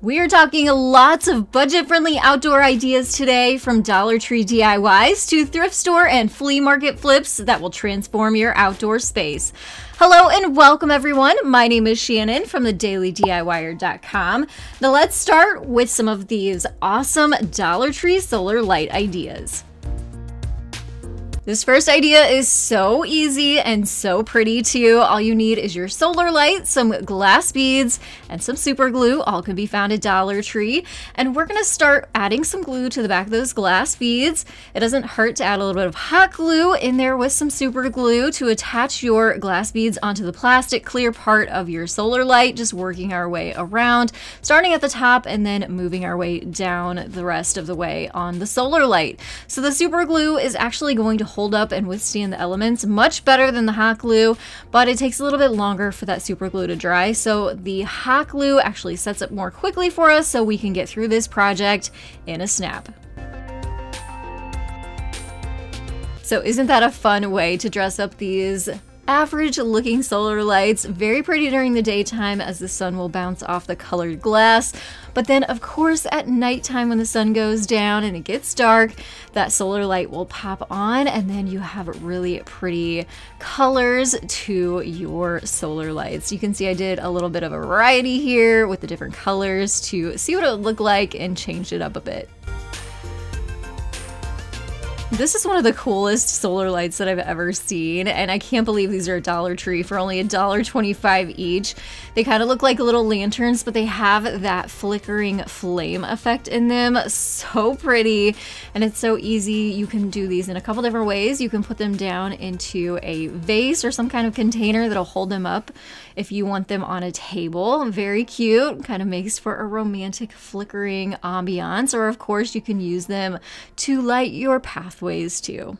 We are talking lots of budget-friendly outdoor ideas today, from Dollar Tree DIYs to thrift store and flea market flips that will transform your outdoor space. Hello and welcome everyone. My name is Shannon from the DailyDIYer.com. Now let's start with some of these awesome Dollar Tree solar light ideas. This first idea is so easy and so pretty too. All you need is your solar light, some glass beads, and some super glue. All can be found at Dollar Tree. And we're gonna start adding some glue to the back of those glass beads. It doesn't hurt to add a little bit of hot glue in there with some super glue to attach your glass beads onto the plastic clear part of your solar light, just working our way around, starting at the top and then moving our way down the rest of the way on the solar light. So the super glue is actually going to hold up and withstand the elements much better than the hot glue, but it takes a little bit longer for that super glue to dry. So the hot glue actually sets up more quickly for us so we can get through this project in a snap. So isn't that a fun way to dress up these average looking solar lights? Very pretty during the daytime as the sun will bounce off the colored glass. But then of course at nighttime when the sun goes down and it gets dark, that solar light will pop on and then you have really pretty colors to your solar lights. You can see I did a little bit of a variety here with the different colors to see what it would look like and changed it up a bit. This is one of the coolest solar lights that I've ever seen, and I can't believe these are at Dollar Tree for only $1.25 each. They kind of look like little lanterns, but they have that flickering flame effect in them. So pretty, and it's so easy. You can do these in a couple different ways. You can put them down into a vase or some kind of container that'll hold them up if you want them on a table. Very cute, kind of makes for a romantic flickering ambiance, or of course you can use them to light your path ways too.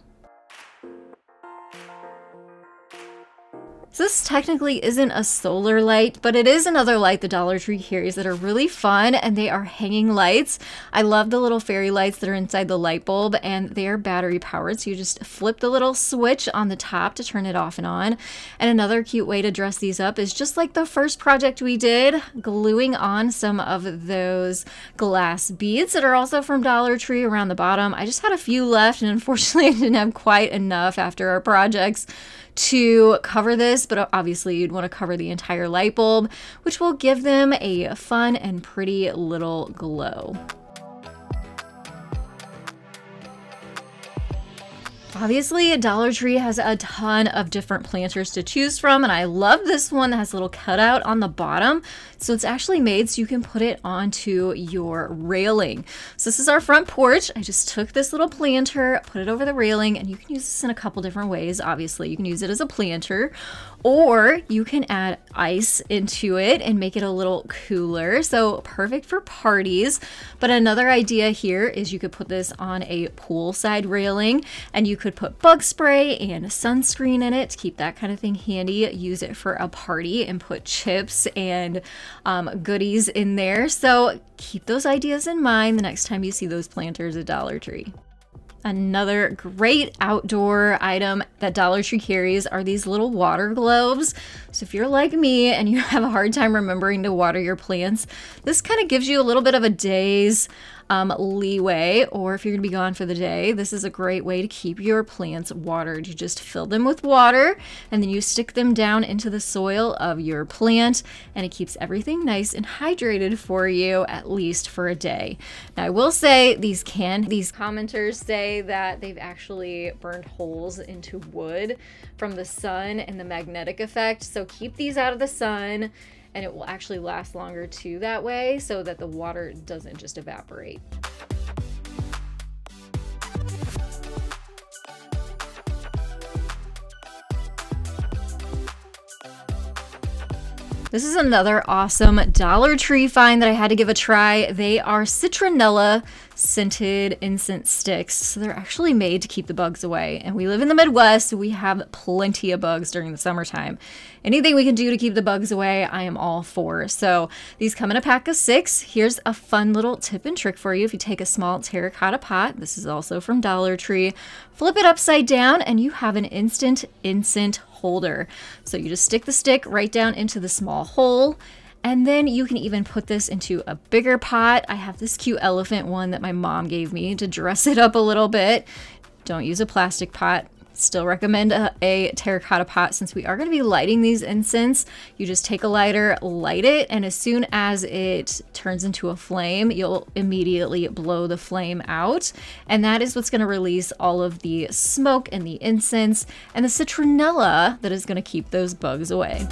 So this technically isn't a solar light, but it is another light the Dollar Tree carries that are really fun, and they are hanging lights. I love the little fairy lights that are inside the light bulb, and they are battery powered, so you just flip the little switch on the top to turn it off and on. And another cute way to dress these up is just like the first project we did, gluing on some of those glass beads that are also from Dollar Tree around the bottom. I just had a few left, and unfortunately I didn't have quite enough after our projects to cover this, but obviously you'd want to cover the entire light bulb, which will give them a fun and pretty little glow. Obviously, Dollar Tree has a ton of different planters to choose from, and I love this one that has a little cutout on the bottom. So it's actually made so you can put it onto your railing. So this is our front porch. I just took this little planter, put it over the railing, and you can use this in a couple different ways. Obviously, you can use it as a planter, or you can add ice into it and make it a little cooler. So perfect for parties. But another idea here is you could put this on a poolside railing, and you could put bug spray and sunscreen in it to keep that kind of thing handy. Use it for a party and put chips and goodies in there. So keep those ideas in mind the next time you see those planters at Dollar Tree. Another great outdoor item that Dollar Tree carries are these little water globes. So if you're like me and you have a hard time remembering to water your plants, this kind of gives you a little bit of a day's leeway, or if you're gonna be gone for the day, this is a great way to keep your plants watered. You just fill them with water and then you stick them down into the soil of your plant, and it keeps everything nice and hydrated for you, at least for a day. Now I will say these commenters say that they've actually burned holes into wood from the sun and the magnetic effect, so keep these out of the sun and it will actually last longer too that way, so that the water doesn't just evaporate. This is another awesome Dollar Tree find that I had to give a try. They are citronella scented incense sticks. So they're actually made to keep the bugs away. And we live in the Midwest, so we have plenty of bugs during the summertime. Anything we can do to keep the bugs away, I am all for. So these come in a pack of 6. Here's a fun little tip and trick for you. If you take a small terracotta pot, this is also from Dollar Tree, flip it upside down and you have an instant incense holder. So you just stick the stick right down into the small hole And then you can even put this into a bigger pot. I have this cute elephant one that my mom gave me to dress it up a little bit. Don't use a plastic pot. Still recommend a terracotta pot since we are going to be lighting these incense. You just take a lighter, light it, and as soon as it turns into a flame, you'll immediately blow the flame out. And that is what's going to release all of the smoke and the incense and the citronella that is going to keep those bugs away.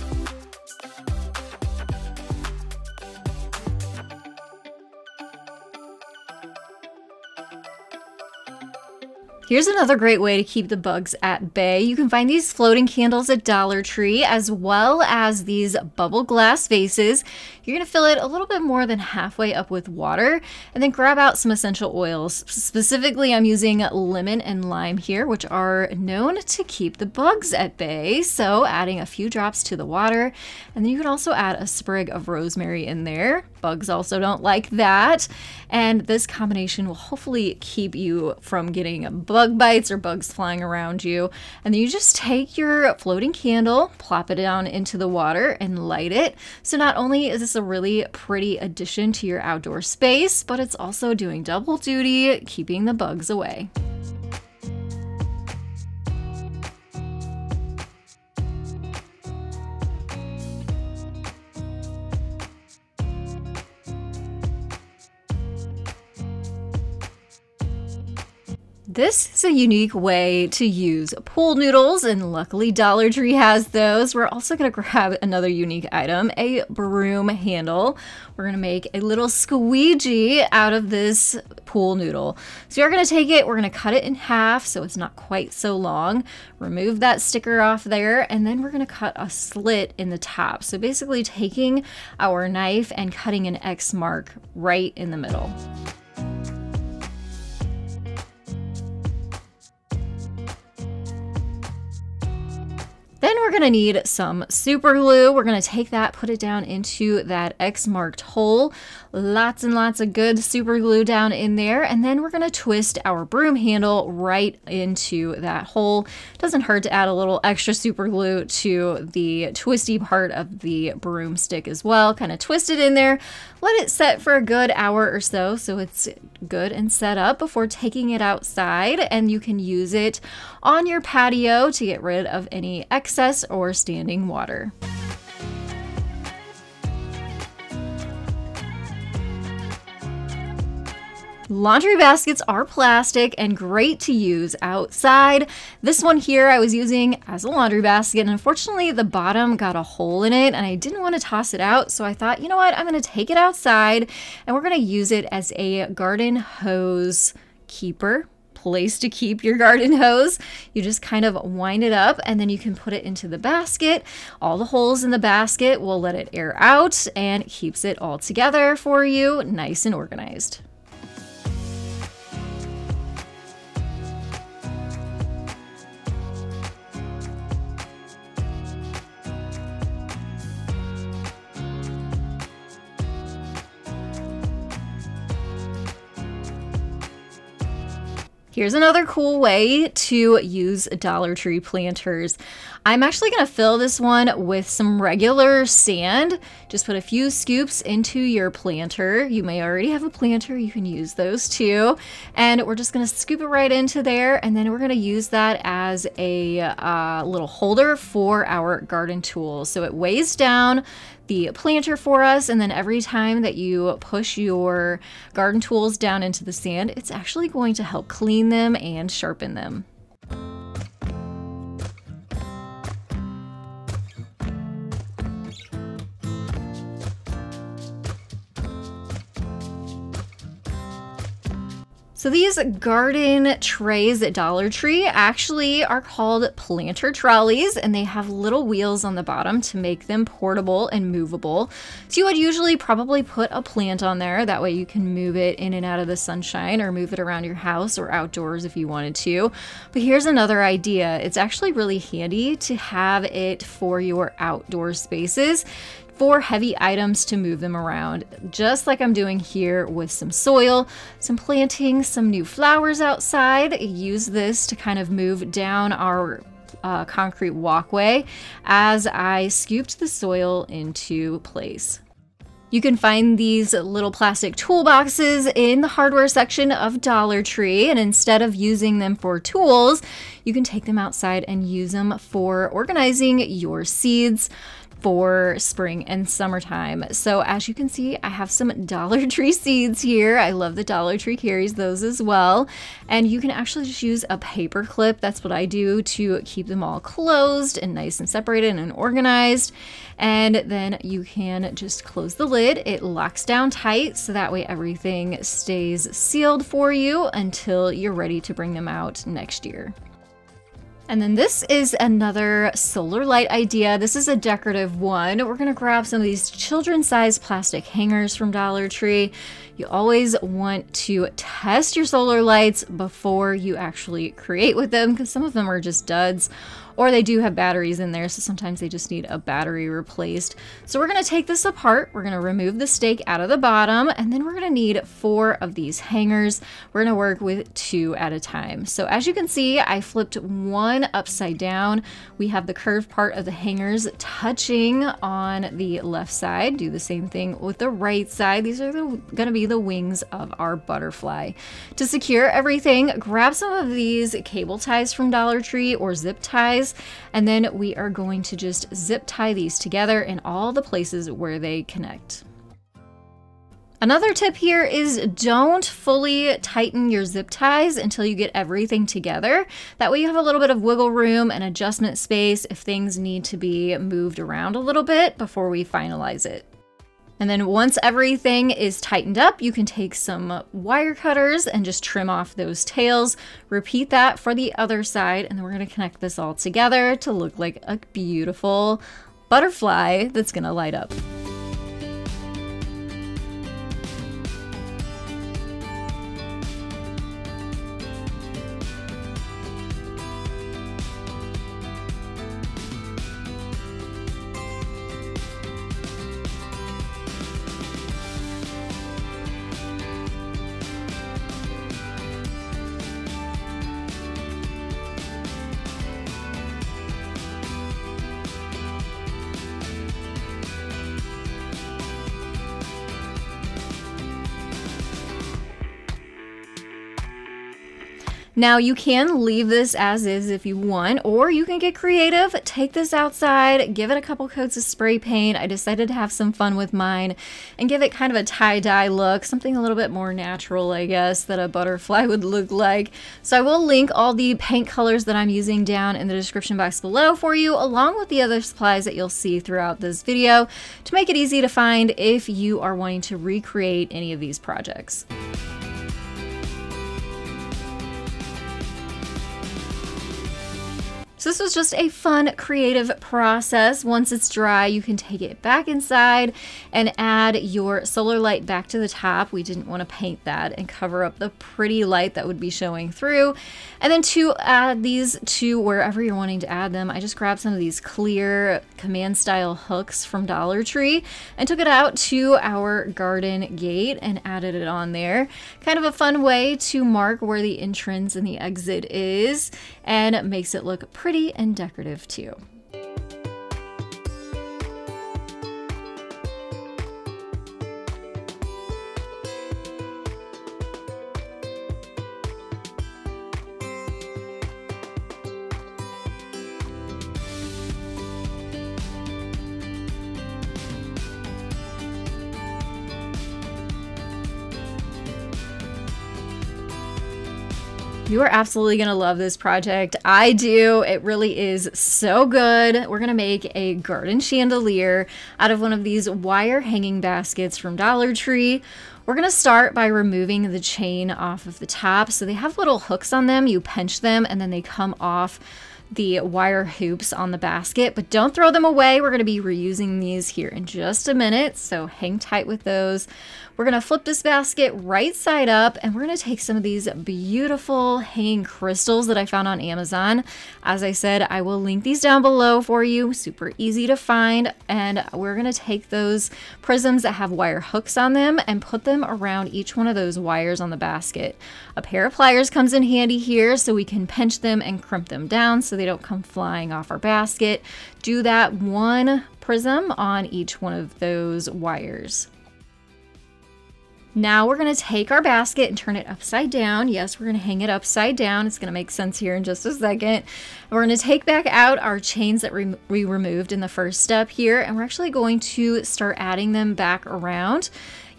Here's another great way to keep the bugs at bay. You can find these floating candles at Dollar Tree, as well as these bubble glass vases. You're gonna fill it a little bit more than halfway up with water, and then grab out some essential oils. Specifically, I'm using lemon and lime here, which are known to keep the bugs at bay. So adding a few drops to the water, and then you can also add a sprig of rosemary in there. Bugs also don't like that. And this combination will hopefully keep you from getting bug bites or bugs flying around you. And then you just take your floating candle, plop it down into the water, and light it. So not only is this a really pretty addition to your outdoor space, but it's also doing double duty, keeping the bugs away. This is a unique way to use pool noodles, and luckily Dollar Tree has those. We're also going to grab another unique item, a broom handle. We're going to make a little squeegee out of this pool noodle. So you're going to take it, we're going to cut it in half so it's not quite so long. Remove that sticker off there, and then we're going to cut a slit in the top. So basically taking our knife and cutting an X mark right in the middle. Then we're gonna need some super glue. We're gonna take that, put it down into that X marked hole. Lots and lots of good super glue down in there. And then we're gonna twist our broom handle right into that hole. Doesn't hurt to add a little extra super glue to the twisty part of the broomstick as well. Kind of twist it in there. Let it set for a good hour or so, so it's good and set up before taking it outside. And you can use it on your patio to get rid of any excess or standing water. Laundry baskets are plastic and great to use outside. This one here I was using as a laundry basket, and unfortunately the bottom got a hole in it and I didn't want to toss it out, so I thought, you know what, I'm going to take it outside and we're going to use it as a garden hose keeper. Place to keep your garden hose. You just kind of wind it up and then you can put it into the basket. All the holes in the basket will let it air out and keeps it all together for you, nice and organized. Here's another cool way to use Dollar Tree planters. I'm actually gonna fill this one with some regular sand. Just put a few scoops into your planter. You may already have a planter, you can use those too. And we're just gonna scoop it right into there, and then we're gonna use that as a little holder for our garden tools. So it weighs down the planter for us, and then every time that you push your garden tools down into the sand, it's actually going to help clean them and sharpen them. So these garden trays at Dollar Tree actually are called planter trolleys, and they have little wheels on the bottom to make them portable and movable. So you would usually probably put a plant on there, that way you can move it in and out of the sunshine or move it around your house or outdoors if you wanted to. But here's another idea. It's actually really handy to have it for your outdoor spaces, for heavy items to move them around, just like I'm doing here with some soil, some planting, some new flowers outside. Use this to kind of move down our concrete walkway as I scooped the soil into place. You can find these little plastic toolboxes in the hardware section of Dollar Tree, and instead of using them for tools, you can take them outside and use them for organizing your seeds for spring and summertime. So as you can see, I have some Dollar Tree seeds here. I love the Dollar Tree carries those as well. And you can actually just use a paper clip. That's what I do to keep them all closed and nice and separated and organized. And then you can just close the lid. It locks down tight, so that way everything stays sealed for you until you're ready to bring them out next year. And then this is another solar light idea. This is a decorative one. We're gonna grab some of these children-sized plastic hangers from Dollar Tree. You always want to test your solar lights before you actually create with them, because some of them are just duds, or they do have batteries in there, so sometimes they just need a battery replaced. So we're gonna take this apart, we're gonna remove the stake out of the bottom, and then we're gonna need 4 of these hangers. We're gonna work with 2 at a time. So as you can see, I flipped one upside down. We have the curved part of the hangers touching on the left side. Do the same thing with the right side. These are gonna be the wings of our butterfly. To secure everything, grab some of these cable ties from Dollar Tree or zip ties, and then we are going to just zip tie these together in all the places where they connect. Another tip here is don't fully tighten your zip ties until you get everything together. That way you have a little bit of wiggle room and adjustment space if things need to be moved around a little bit before we finalize it. And then once everything is tightened up, you can take some wire cutters and just trim off those tails. Repeat that for the other side, and then we're gonna connect this all together to look like a beautiful butterfly that's gonna light up. Now you can leave this as is if you want, or you can get creative, take this outside, give it a couple coats of spray paint. I decided to have some fun with mine and give it kind of a tie-dye look, something a little bit more natural, I guess, that a butterfly would look like. So I will link all the paint colors that I'm using down in the description box below for you, along with the other supplies that you'll see throughout this video to make it easy to find if you are wanting to recreate any of these projects. So this was just a fun creative process. Once it's dry, you can take it back inside and add your solar light back to the top. We didn't want to paint that and cover up the pretty light that would be showing through. And then to add these to wherever you're wanting to add them, I just grabbed some of these clear command style hooks from Dollar Tree and took it out to our garden gate and added it on there. Kind of a fun way to mark where the entrance and the exit is, and it makes it look pretty and decorative too. You are absolutely gonna love this project. I do. It really is so good. We're gonna make a garden chandelier out of one of these wire hanging baskets from Dollar Tree. We're gonna start by removing the chain off of the top. So they have little hooks on them. You pinch them and then they come off the wire hoops on the basket, but don't throw them away. We're gonna be reusing these here in just a minute, so hang tight with those. We're gonna flip this basket right side up, and we're gonna take some of these beautiful hanging crystals that I found on Amazon. As I said, I will link these down below for you, super easy to find, and we're gonna take those prisms that have wire hooks on them and put them around each one of those wires on the basket. A pair of pliers comes in handy here, so we can pinch them and crimp them down so they don't come flying off our basket. Do that one prism on each one of those wires. Now we're going to take our basket and turn it upside down. Yes, we're going to hang it upside down. It's going to make sense here in just a second. We're going to take back out our chains that we removed in the first step here, and we're actually going to start adding them back around,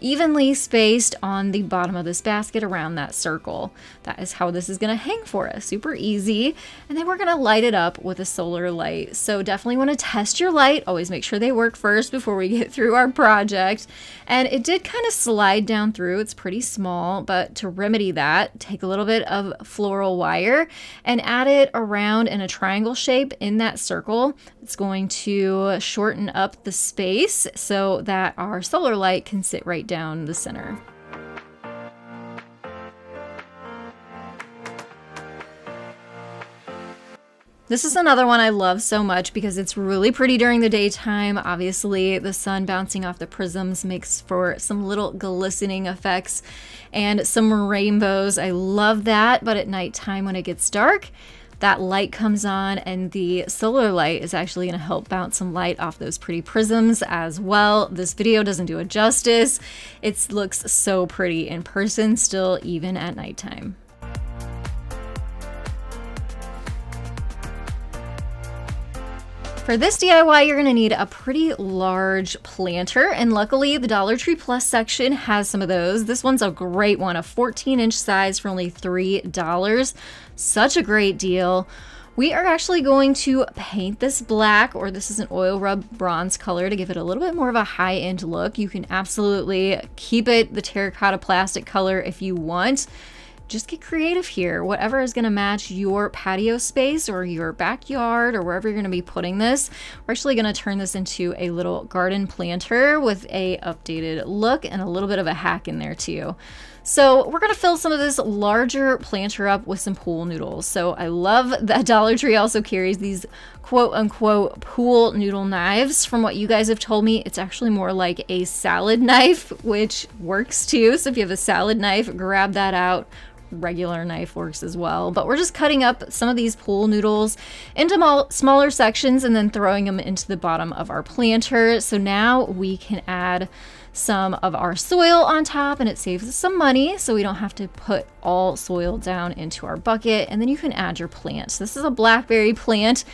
evenly spaced on the bottom of this basket around that circle. That is how this is going to hang for us. Super easy. And then we're going to light it up with a solar light. So definitely want to test your light. Always make sure they work first before we get through our project. And it did kind of slide down through. It's pretty small, but to remedy that, take a little bit of floral wire and add it around in a triangle shape in that circle. It's going to shorten up the space so that our solar light can sit right down the center. This is another one I love so much because it's really pretty during the daytime. Obviously, the sun bouncing off the prisms makes for some little glistening effects and some rainbows. I love that, but at nighttime when it gets dark, that light comes on, and the solar light is actually going to help bounce some light off those pretty prisms as well. This video doesn't do it justice. It looks so pretty in person still, even at nighttime. For this DIY, you're going to need a pretty large planter, and luckily the Dollar Tree Plus section has some of those. This one's a great one, a 14-inch size for only $3. Such a great deal. We are actually going to paint this black, or this is an oil rub bronze color to give it a little bit more of a high-end look. You can absolutely keep it the terracotta plastic color if you want. Just get creative here. Whatever is gonna match your patio space or your backyard or wherever you're gonna be putting this. We're actually gonna turn this into a little garden planter with a updated look and a little bit of a hack in there too. So we're gonna fill some of this larger planter up with some pool noodles. So I love that Dollar Tree also carries these quote unquote pool noodle knives. From what you guys have told me, it's actually more like a salad knife, which works too. So if you have a salad knife, grab that out. Regular knife works as well, but we're just cutting up some of these pool noodles into smaller sections and then throwing them into the bottom of our planter. So now we can add some of our soil on top, and it saves us some money so we don't have to put all soil down into our bucket. And then you can add your plant. So this is a blackberry plant.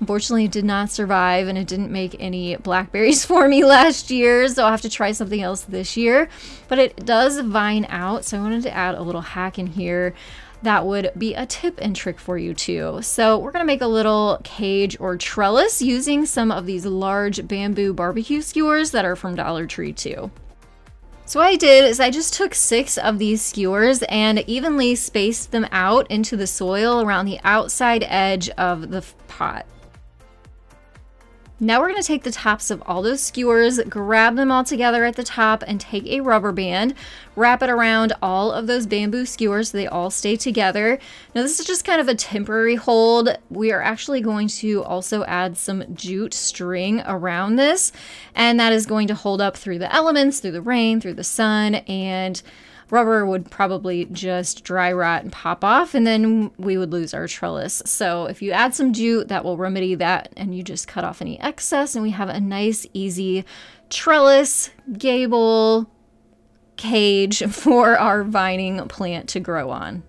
Unfortunately, it did not survive and it didn't make any blackberries for me last year, so I'll have to try something else this year. But it does vine out, so I wanted to add a little hack in here that would be a tip and trick for you too. So we're gonna make a little cage or trellis using some of these large bamboo barbecue skewers that are from Dollar Tree too. So what I did is I just took 6 of these skewers and evenly spaced them out into the soil around the outside edge of the pot. Now we're going to take the tops of all those skewers, grab them all together at the top, and take a rubber band, wrap it around all of those bamboo skewers so they all stay together. Now this is just kind of a temporary hold. We are actually going to also add some jute string around this, and that is going to hold up through the elements, through the rain, through the sun, and rubber would probably just dry rot and pop off, and then we would lose our trellis. So if you add some jute, that will remedy that, and you just cut off any excess, and we have a nice, easy trellis, gable, cage for our vining plant to grow on.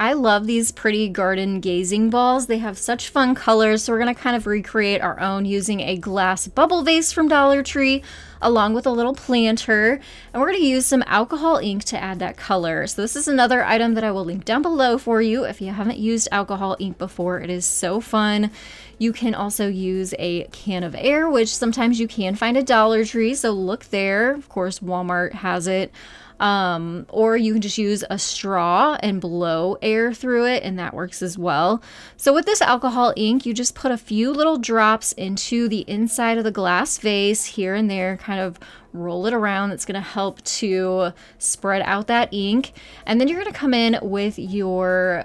I love these pretty garden gazing balls. They have such fun colors, so we're gonna kind of recreate our own using a glass bubble vase from Dollar Tree, along with a little planter, and we're gonna use some alcohol ink to add that color. So this is another item that I will link down below for you if you haven't used alcohol ink before. It is so fun. You can also use a can of air, which sometimes you can find at Dollar Tree, so look there. Of course, Walmart has it. Or you can just use a straw and blow air through it, and that works as well. So with this alcohol ink, you just put a few little drops into the inside of the glass vase here and there, kind of roll it around. That's going to help to spread out that ink. And then you're going to come in with your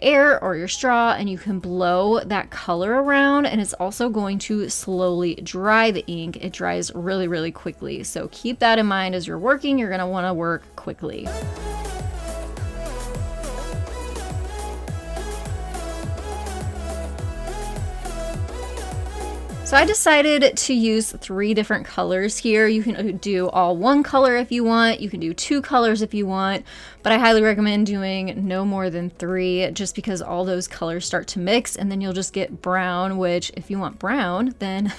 air or your straw, and you can blow that color around, and it's also going to slowly dry the ink. It dries really, really quickly. So keep that in mind as you're working. You're going to want to work quickly. So I decided to use 3 different colors here. You can do all one color if you want, you can do 2 colors if you want, but I highly recommend doing no more than 3 just because all those colors start to mix and then you'll just get brown, which if you want brown, then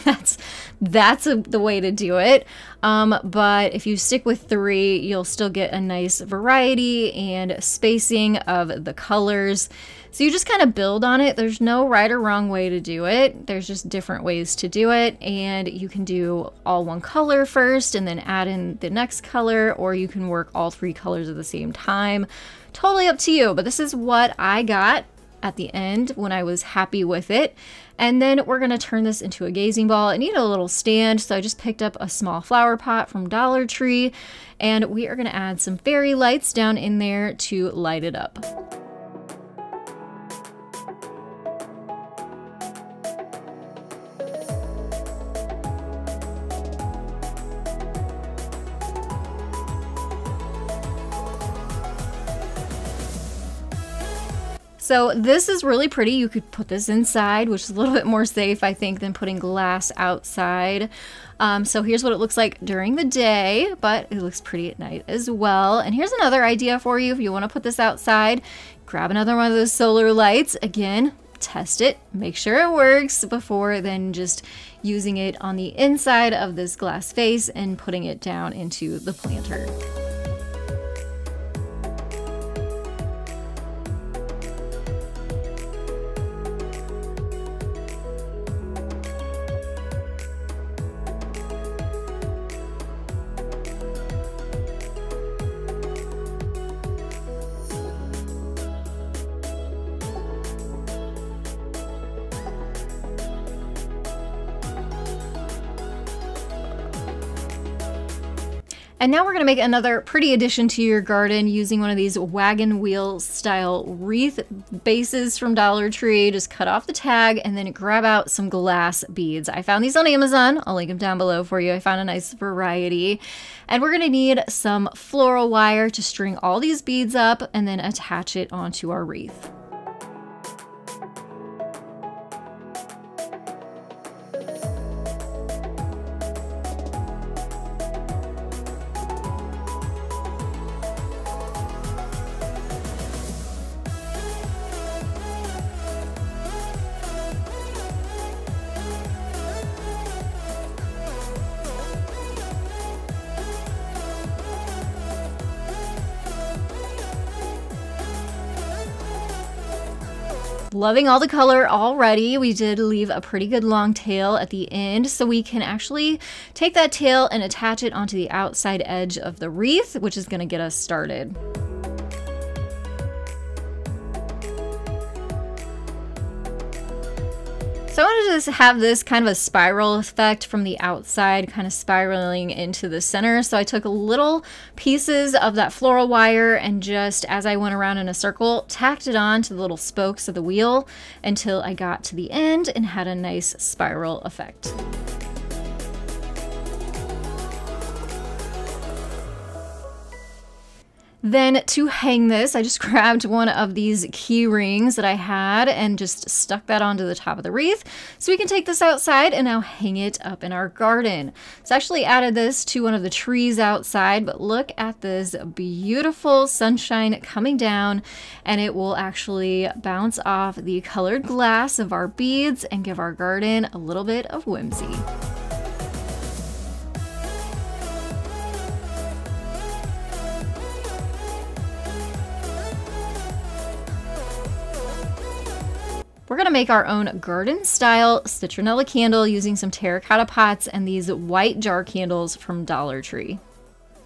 that's the way to do it. But if you stick with 3, you'll still get a nice variety and spacing of the colors. So you just kind of build on it. There's no right or wrong way to do it. There's just different ways to do it. And you can do all one color first and then add in the next color, or you can work all 3 colors at the same time. Totally up to you, but this is what I got at the end when I was happy with it. And then we're gonna turn this into a gazing ball. I need a little stand, so I just picked up a small flower pot from Dollar Tree, and we are gonna add some fairy lights down in there to light it up. So this is really pretty. You could put this inside, which is a little bit more safe, I think, than putting glass outside. So here's what it looks like during the day, but it looks pretty at night as well. And here's another idea for you. If you want to put this outside, grab another one of those solar lights. Again, test it, make sure it works before then just using it on the inside of this glass vase and putting it down into the planter. And now we're gonna make another pretty addition to your garden using one of these wagon wheel style wreath bases from Dollar Tree. Just cut off the tag and then grab out some glass beads. I found these on Amazon. I'll link them down below for you. I found a nice variety. And we're gonna need some floral wire to string all these beads up and then attach it onto our wreath. Loving all the color already. We did leave a pretty good long tail at the end, so we can actually take that tail and attach it onto the outside edge of the wreath, which is gonna get us started. So I wanted to just have this kind of a spiral effect from the outside, kind of spiraling into the center. So I took little pieces of that floral wire and just as I went around in a circle, tacked it on to the little spokes of the wheel until I got to the end and had a nice spiral effect. Then to hang this, I just grabbed one of these key rings that I had and just stuck that onto the top of the wreath. So we can take this outside and now hang it up in our garden. So I actually added this to one of the trees outside, but look at this beautiful sunshine coming down, and it will actually bounce off the colored glass of our beads and give our garden a little bit of whimsy. We're gonna make our own garden style citronella candle using some terracotta pots and these white jar candles from Dollar Tree.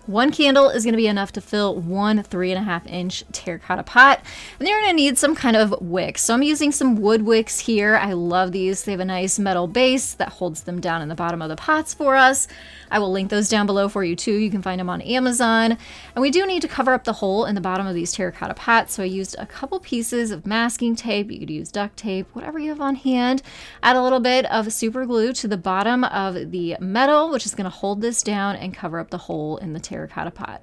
One candle is gonna be enough to fill one 3.5-inch terracotta pot. And you're gonna need some kind of wicks. So I'm using some wood wicks here. I love these. They have a nice metal base that holds them down in the bottom of the pots for us. I will link those down below for you too. You can find them on Amazon. And we do need to cover up the hole in the bottom of these terracotta pots. So I used a couple pieces of masking tape. You could use duct tape, whatever you have on hand. Add a little bit of super glue to the bottom of the metal, which is gonna hold this down and cover up the hole in the terracotta pot.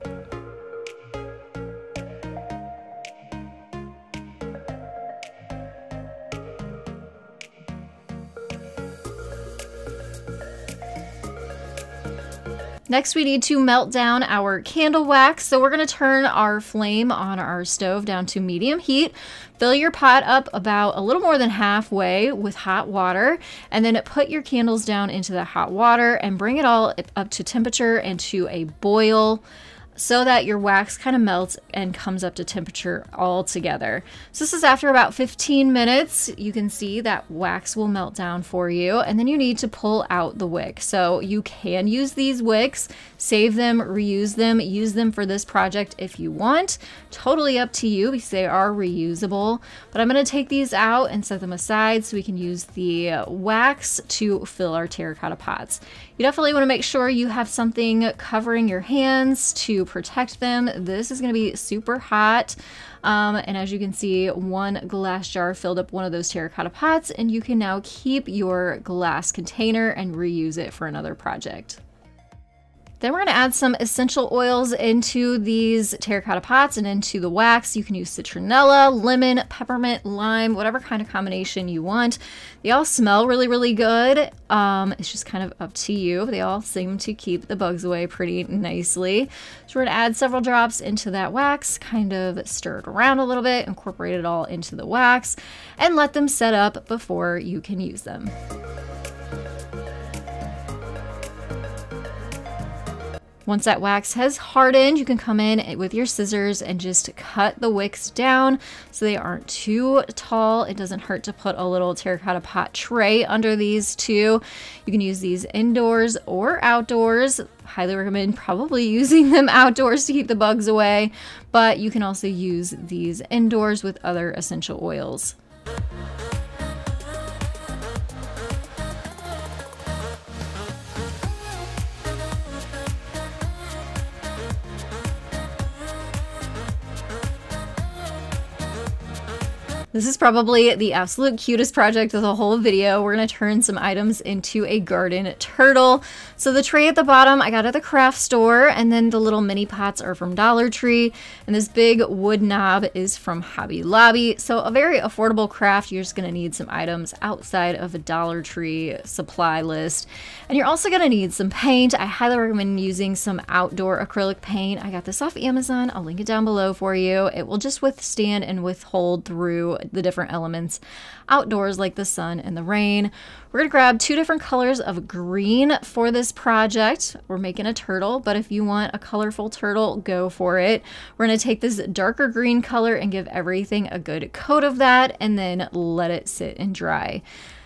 Next, we need to melt down our candle wax. So we're gonna turn our flame on our stove down to medium heat. Fill your pot up about a little more than halfway with hot water, and then put your candles down into the hot water and bring it all up to temperature and to a boil, so that your wax kind of melts and comes up to temperature all together. So this is after about 15 minutes. You can see that wax will melt down for you, and then you need to pull out the wick. So you can use these wicks, save them, reuse them, use them for this project if you want. Totally up to you because they are reusable. But I'm gonna take these out and set them aside so we can use the wax to fill our terracotta pots. You definitely wanna make sure you have something covering your hands to protect them. This is going to be super hot. And as you can see, one glass jar filled up one of those terracotta pots, and you can now keep your glass container and reuse it for another project. Then we're going to add some essential oils into these terracotta pots and into the wax. You can use citronella, lemon, peppermint, lime, whatever kind of combination you want. They all smell really, really good. It's just kind of up to you. They all seem to keep the bugs away pretty nicely. So we're going to add several drops into that wax, kind of stir it around a little bit, incorporate it all into the wax, and let them set up before you can use them. Once that wax has hardened, you can come in with your scissors and just cut the wicks down so they aren't too tall. It doesn't hurt to put a little terracotta pot tray under these too. You can use these indoors or outdoors. Highly recommend probably using them outdoors to keep the bugs away, but you can also use these indoors with other essential oils. This is probably the absolute cutest project of the whole video. We're gonna turn some items into a garden turtle. So the tray at the bottom I got at the craft store, and then the little mini pots are from Dollar Tree, and this big wood knob is from Hobby Lobby. So a very affordable craft. You're just gonna need some items outside of a Dollar Tree supply list. And you're also gonna need some paint. I highly recommend using some outdoor acrylic paint. I got this off Amazon. I'll link it down below for you. It will just withstand and withhold through the different elements outdoors like the sun and the rain. We're gonna grab two different colors of green for this project. We're making a turtle, but if you want a colorful turtle, go for it. We're gonna take this darker green color and give everything a good coat of that, and then let it sit and dry.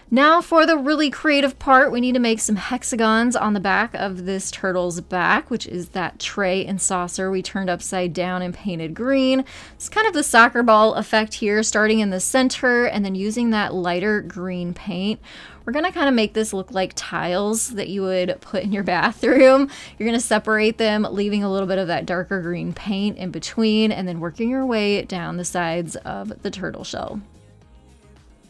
Now for the really creative part, we need to make some hexagons on the back of this turtle's back, which is that tray and saucer we turned upside down and painted green. It's kind of the soccer ball effect here, starting in the center and then using that lighter green paint. We're gonna kind of make this look like tiles that you would put in your bathroom. You're gonna separate them, leaving a little bit of that darker green paint in between, and then working your way down the sides of the turtle shell.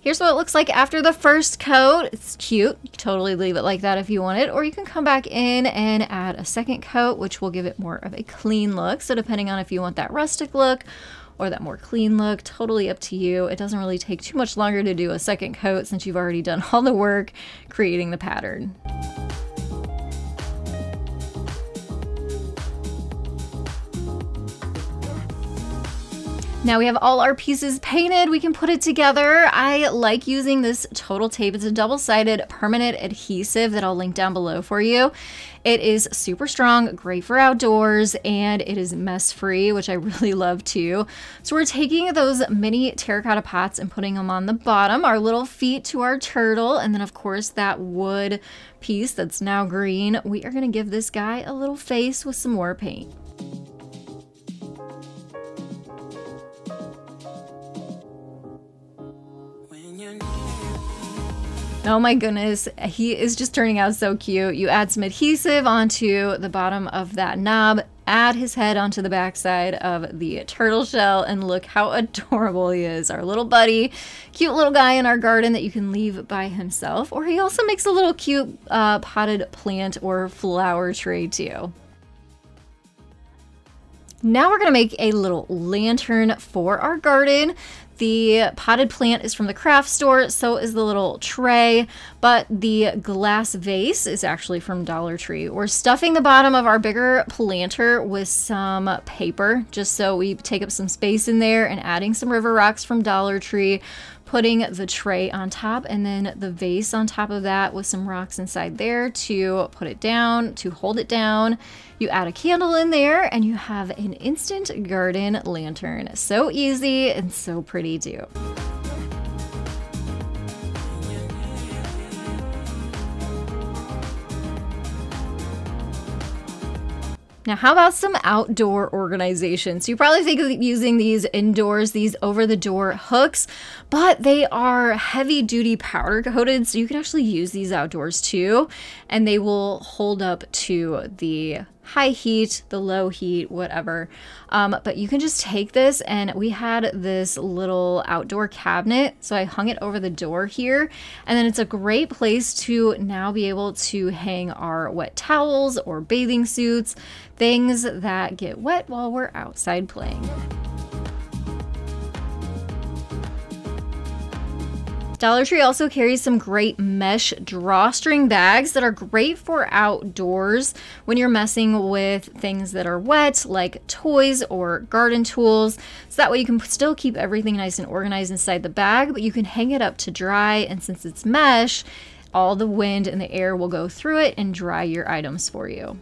Here's what it looks like after the first coat. It's cute. You can totally leave it like that if you want it, or you can come back in and add a second coat, which will give it more of a clean look. So depending on if you want that rustic look or that more clean look, totally up to you. It doesn't really take too much longer to do a second coat since you've already done all the work creating the pattern. Now we have all our pieces painted, we can put it together. I like using this Total Tape. It's a double-sided permanent adhesive that I'll link down below for you. It is super strong, great for outdoors, and it is mess-free, which I really love too. So we're taking those mini terracotta pots and putting them on the bottom, our little feet to our turtle, and then of course that wood piece that's now green. We are gonna give this guy a little face with some more paint. Oh my goodness, he is just turning out so cute. You add some adhesive onto the bottom of that knob, add his head onto the backside of the turtle shell, and look how adorable he is. Our little buddy, cute little guy in our garden that you can leave by himself, or he also makes a little cute potted plant or flower tray too. Now we're gonna make a little lantern for our garden. The potted plant is from the craft store, so is the little tray, but the glass vase is actually from Dollar Tree. We're stuffing the bottom of our bigger planter with some paper, just so we take up some space in there, and adding some river rocks from Dollar Tree, putting the tray on top, and then the vase on top of that with some rocks inside there to put it down, to hold it down. You add a candle in there and you have an instant garden lantern. So easy and so pretty too. Now, how about some outdoor organization? So you probably think of using these indoors, these over-the-door hooks, but they are heavy-duty powder coated, so you can actually use these outdoors too, and they will hold up to the high heat, the low heat, whatever. But you can just take this, and we had this little outdoor cabinet, so I hung it over the door here, and then it's a great place to now be able to hang our wet towels or bathing suits, things that get wet while we're outside playing. Dollar Tree also carries some great mesh drawstring bags that are great for outdoors when you're messing with things that are wet, like toys or garden tools. So that way you can still keep everything nice and organized inside the bag, but you can hang it up to dry. And since it's mesh, all the wind and the air will go through it and dry your items for you.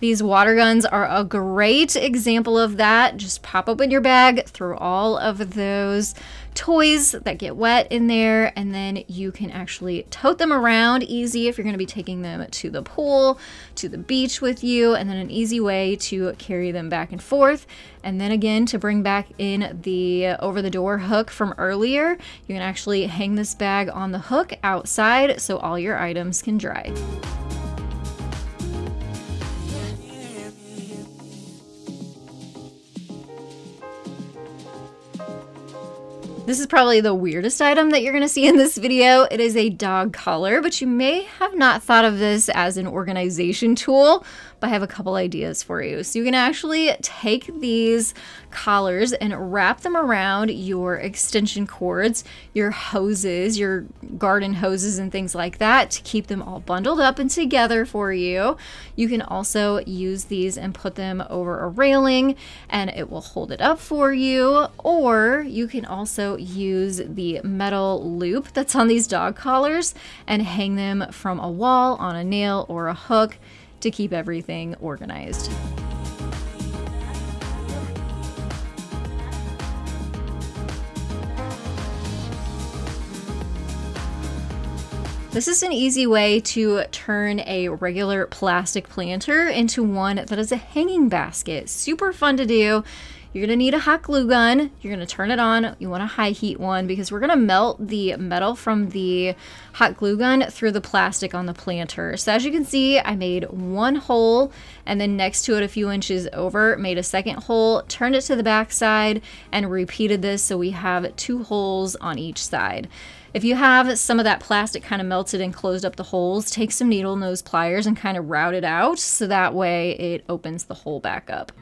These water guns are a great example of that. Just pop open your bag, throw all of those toys that get wet in there, and then you can actually tote them around easy if you're gonna be taking them to the pool, to the beach with you, and then an easy way to carry them back and forth. And then again, to bring back in the over-the-door hook from earlier, you can actually hang this bag on the hook outside so all your items can dry. This is probably the weirdest item that you're gonna see in this video. It is a dog collar, but you may have not thought of this as an organization tool, but I have a couple ideas for you. So you can actually take these collars and wrap them around your extension cords, your hoses, your garden hoses and things like that to keep them all bundled up and together for you. You can also use these and put them over a railing and it will hold it up for you, or you can also use the metal loop that's on these dog collars and hang them from a wall, on a nail, or a hook to keep everything organized. This is an easy way to turn a regular plastic planter into one that is a hanging basket. Super fun to do. You're gonna need a hot glue gun. You're gonna turn it on. You want a high heat one because we're gonna melt the metal from the hot glue gun through the plastic on the planter. So as you can see, I made one hole and then next to it a few inches over, made a second hole, turned it to the back side and repeated this so we have two holes on each side. If you have some of that plastic kind of melted and closed up the holes, take some needle nose pliers and kind of route it out so that way it opens the hole back up.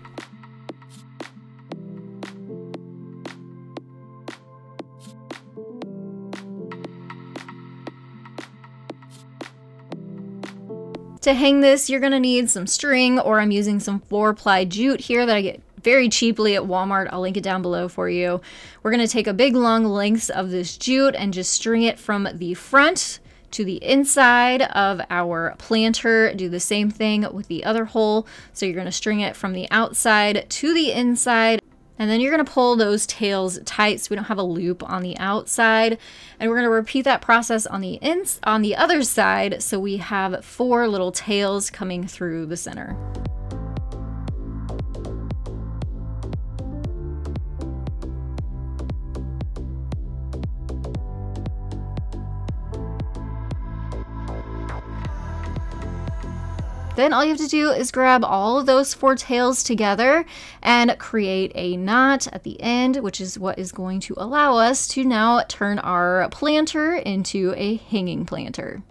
To hang this, you're gonna need some string, or I'm using some 4-ply jute here that I get very cheaply at Walmart. I'll link it down below for you. We're gonna take a big long lengths of this jute and just string it from the front to the inside of our planter. Do the same thing with the other hole. So you're gonna string it from the outside to the inside. And then you're gonna pull those tails tight so we don't have a loop on the outside. And we're gonna repeat that process on the other side so we have 4 little tails coming through the center. Then all you have to do is grab all of those 4 tails together and create a knot at the end, which is what is going to allow us to now turn our planter into a hanging planter.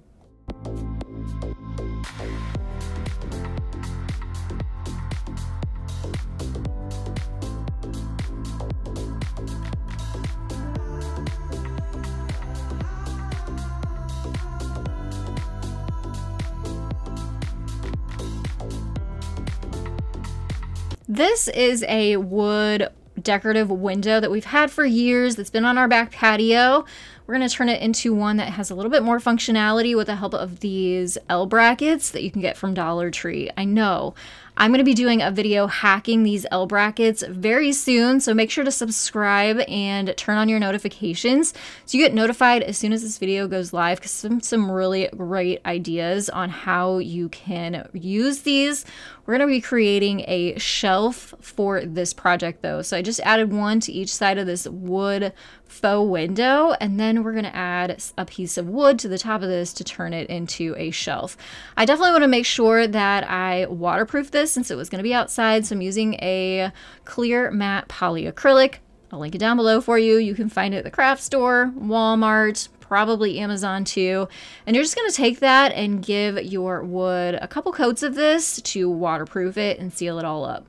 This is a wood decorative window that we've had for years that's been on our back patio. We're going to turn it into one that has a little bit more functionality with the help of these L brackets that you can get from Dollar Tree. I know I'm going to be doing a video hacking these L brackets very soon, so make sure to subscribe and turn on your notifications so you get notified as soon as this video goes live, because some really great ideas on how you can use these. We're going to be creating a shelf for this project though, so I just added one to each side of this wood faux window, and then we're going to add a piece of wood to the top of this to turn it into a shelf. I definitely want to make sure that I waterproof this since it was going to be outside, so I'm using a clear matte polyacrylic. I'll link it down below for you. You can find it at the craft store, Walmart, probably Amazon too. And you're just going to take that and give your wood a couple coats of this to waterproof it and seal it all up.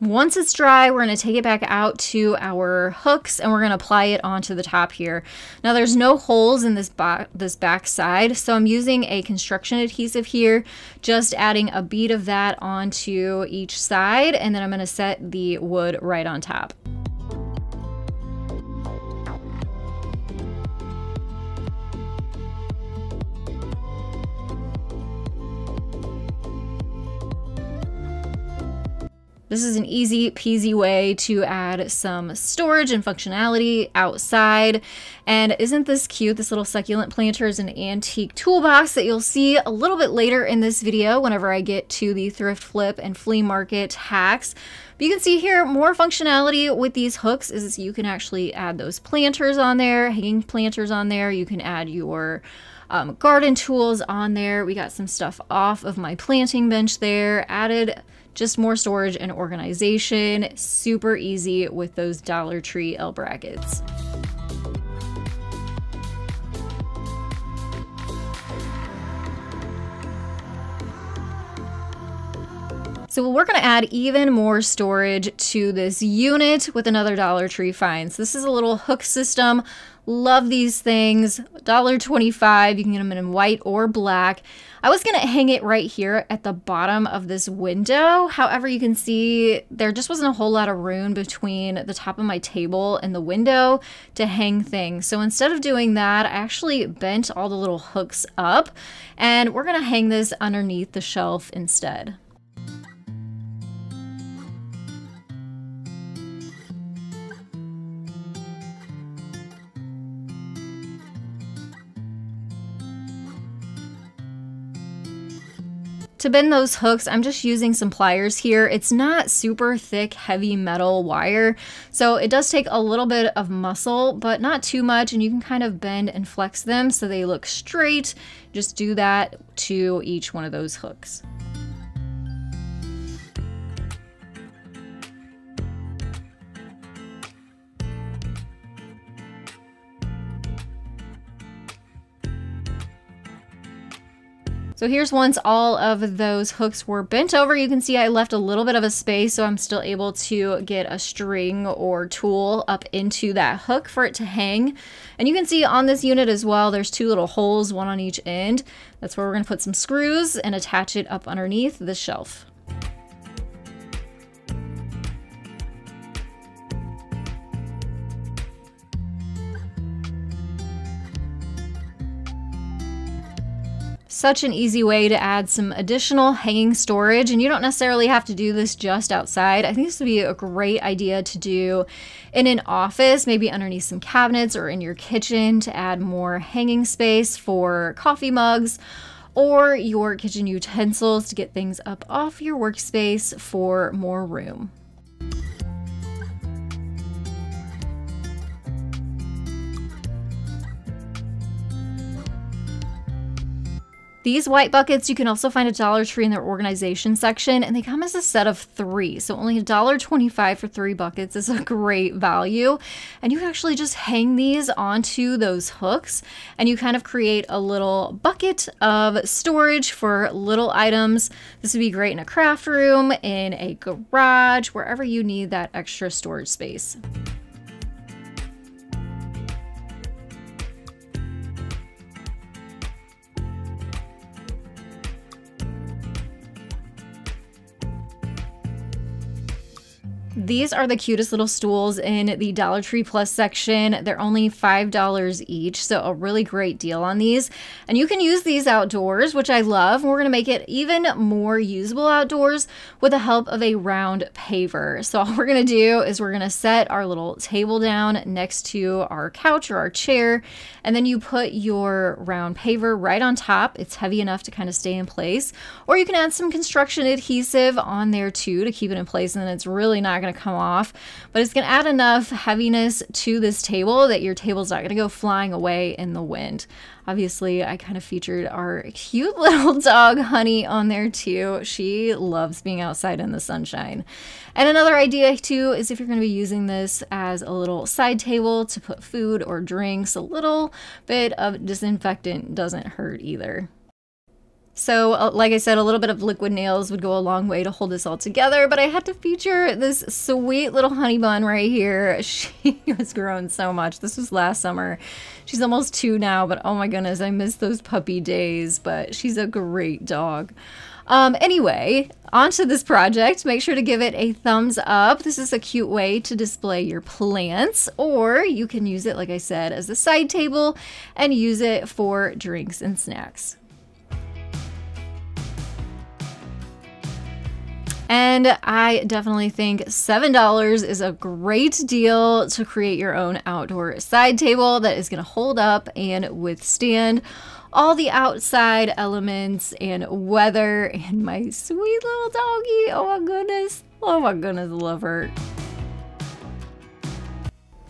Once it's dry, we're going to take it back out to our hooks and we're going to apply it onto the top here. Now there's no holes in this back side, so I'm using a construction adhesive here, just adding a bead of that onto each side, and then I'm going to set the wood right on top. This is an easy peasy way to add some storage and functionality outside. And isn't this cute? This little succulent planter is an antique toolbox that you'll see a little bit later in this video whenever I get to the thrift flip and flea market hacks. But you can see here more functionality with these hooks is you can actually add those planters on there, hanging planters on there. You can add your garden tools on there. We got some stuff off of my planting bench there, added just more storage and organization. Super easy with those Dollar Tree L brackets. So we're going to add even more storage to this unit with another Dollar Tree find. So this is a little hook system. Love these things. $1.25. You can get them in white or black. I was going to hang it right here at the bottom of this window. However, you can see there just wasn't a whole lot of room between the top of my table and the window to hang things. So instead of doing that, I actually bent all the little hooks up, and we're going to hang this underneath the shelf instead. To bend those hooks, I'm just using some pliers here. It's not super thick, heavy metal wire, so it does take a little bit of muscle, but not too much, and you can kind of bend and flex them so they look straight. Just do that to each one of those hooks. So here's once all of those hooks were bent over. You can see I left a little bit of a space, so I'm still able to get a string or tool up into that hook for it to hang. And you can see on this unit as well, there's two little holes, one on each end. That's where we're gonna put some screws and attach it up underneath the shelf. Such an easy way to add some additional hanging storage, and you don't necessarily have to do this just outside. I think this would be a great idea to do in an office, maybe underneath some cabinets or in your kitchen to add more hanging space for coffee mugs or your kitchen utensils to get things up off your workspace for more room. These white buckets you can also find at Dollar Tree in their organization section, and they come as a set of three. So only $1.25 for three buckets is a great value. And you can actually just hang these onto those hooks, and you kind of create a little bucket of storage for little items. This would be great in a craft room, in a garage, wherever you need that extra storage space. These are the cutest little stools in the Dollar Tree Plus section. They're only $5 each, so a really great deal on these. And you can use these outdoors, which I love. We're gonna make it even more usable outdoors with the help of a round paver. So all we're gonna do is we're gonna set our little table down next to our couch or our chair, and then you put your round paver right on top. It's heavy enough to kind of stay in place. Or you can add some construction adhesive on there too to keep it in place, and then it's really not gonna come off, but it's gonna add enough heaviness to this table that your table's not gonna go flying away in the wind. Obviously, I kind of featured our cute little dog, Honey, on there too. She loves being outside in the sunshine. And another idea too is if you're gonna be using this as a little side table to put food or drinks, a little bit of disinfectant doesn't hurt either. So like I said, a little bit of liquid nails would go a long way to hold this all together, but I had to feature this sweet little honey bun right here. She has grown so much. This was last summer. She's almost 2 now, but oh my goodness, I miss those puppy days, but she's a great dog. Anyway, onto this project. Make sure to give it a thumbs up. This is a cute way to display your plants, or you can use it, like I said, as a side table and use it for drinks and snacks. And I definitely think $7 is a great deal to create your own outdoor side table that is going to hold up and withstand all the outside elements and weather. And my sweet little doggie, oh my goodness, love her.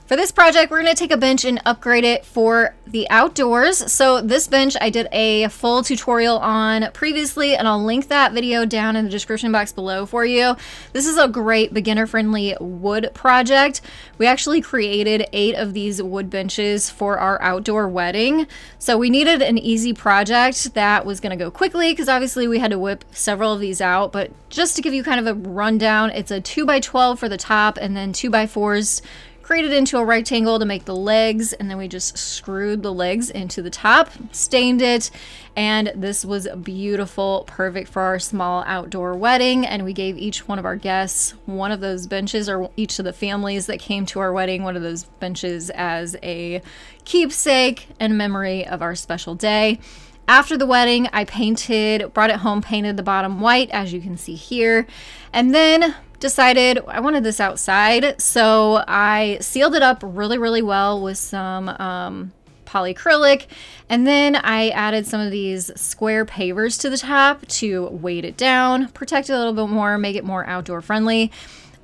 For this project, we're gonna take a bench and upgrade it for the outdoors. So this bench I did a full tutorial on previously, and I'll link that video down in the description box below for you. This is a great beginner-friendly wood project. We actually created 8 of these wood benches for our outdoor wedding. So we needed an easy project that was gonna go quickly, because obviously we had to whip several of these out, but just to give you kind of a rundown, it's a 2x12 for the top and then 2x4s created into a rectangle to make the legs, and then we just screwed the legs into the top, stained it, and this was beautiful, perfect for our small outdoor wedding. And we gave each one of our guests one of those benches, or each of the families that came to our wedding, one of those benches as a keepsake and memory of our special day. After the wedding, I brought it home, painted the bottom white, as you can see here, and then decided I wanted this outside, so I sealed it up really, really well with some polyacrylic, and then I added some of these square pavers to the top to weight it down, protect it a little bit more, make it more outdoor friendly.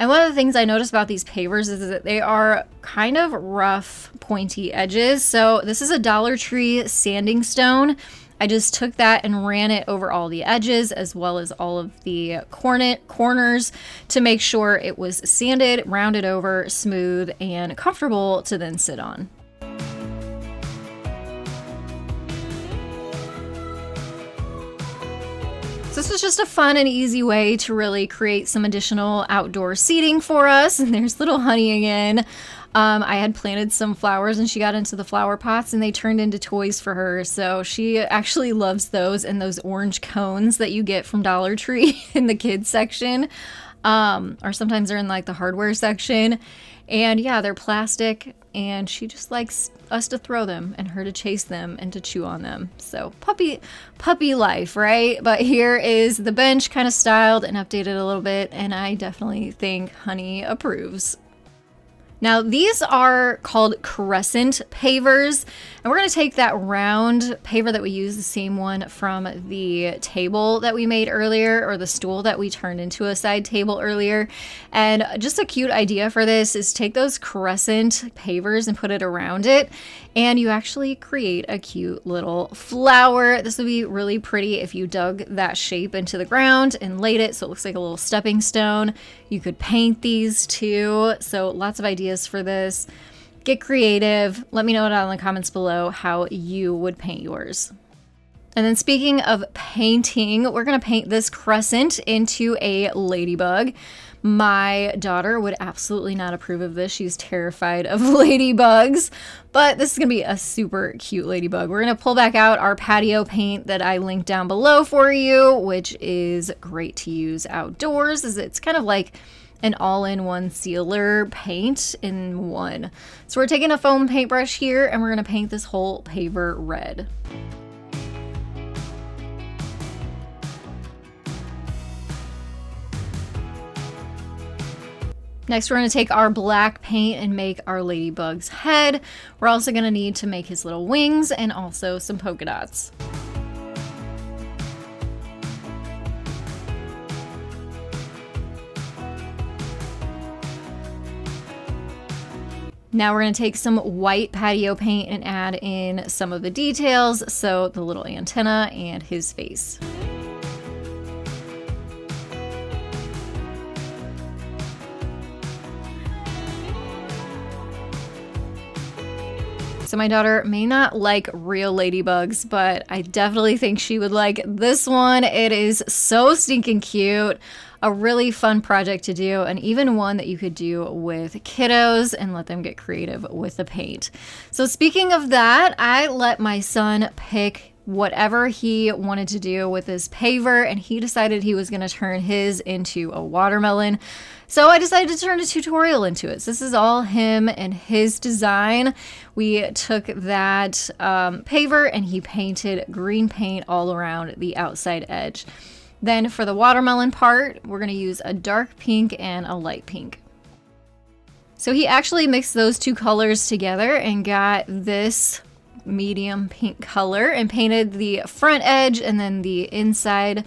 And one of the things I noticed about these pavers is that they are kind of rough, pointy edges. So this is a Dollar Tree sanding stone. I just took that and ran it over all the edges as well as all of the corners to make sure it was sanded, rounded over, smooth, and comfortable to then sit on. So this was just a fun and easy way to really create some additional outdoor seating for us. And there's little Honey again. I had planted some flowers and she got into the flower pots and they turned into toys for her. So she actually loves those, and those orange cones that you get from Dollar Tree in the kids section. Or sometimes they're in like the hardware section. And yeah, they're plastic, and she just likes us to throw them and her to chase them and to chew on them. So puppy life, right? But here is the bench, kind of styled and updated a little bit, and I definitely think Honey approves. Now these are called crescent pavers, and we're going to take that round paver that we used, the same one from the table that we made earlier, or the stool that we turned into a side table earlier. And just a cute idea for this is take those crescent pavers and put it around it, and you actually create a cute little flower. This would be really pretty if you dug that shape into the ground and laid it so it looks like a little stepping stone. You could paint these too, so lots of ideas for this. Get creative. Let me know down in the comments below how you would paint yours. And then speaking of painting, we're gonna paint this crescent into a ladybug. My daughter would absolutely not approve of this. She's terrified of ladybugs, but this is gonna be a super cute ladybug. We're gonna pull back out our patio paint that I linked down below for you, which is great to use outdoors, as it's kind of like an all-in-one sealer paint in one. So we're taking a foam paintbrush here and we're gonna paint this whole paper red. Next, we're going to take our black paint and make our ladybug's head. We're also going to need to make his little wings and also some polka dots. Now we're going to take some white patio paint and add in some of the details, so the little antenna and his face. So my daughter may not like real ladybugs, but I definitely think she would like this one. It is so stinking cute. A really fun project to do, and even one that you could do with kiddos and let them get creative with the paint. So speaking of that, I let my son pick whatever he wanted to do with his paver, and he decided he was going to turn his into a watermelon. So I decided to turn a tutorial into it. So this is all him and his design. We took that paver and he painted green paint all around the outside edge. Then for the watermelon part, we're going to use a dark pink and a light pink. So he actually mixed those two colors together and got this medium pink color and painted the front edge and then the inside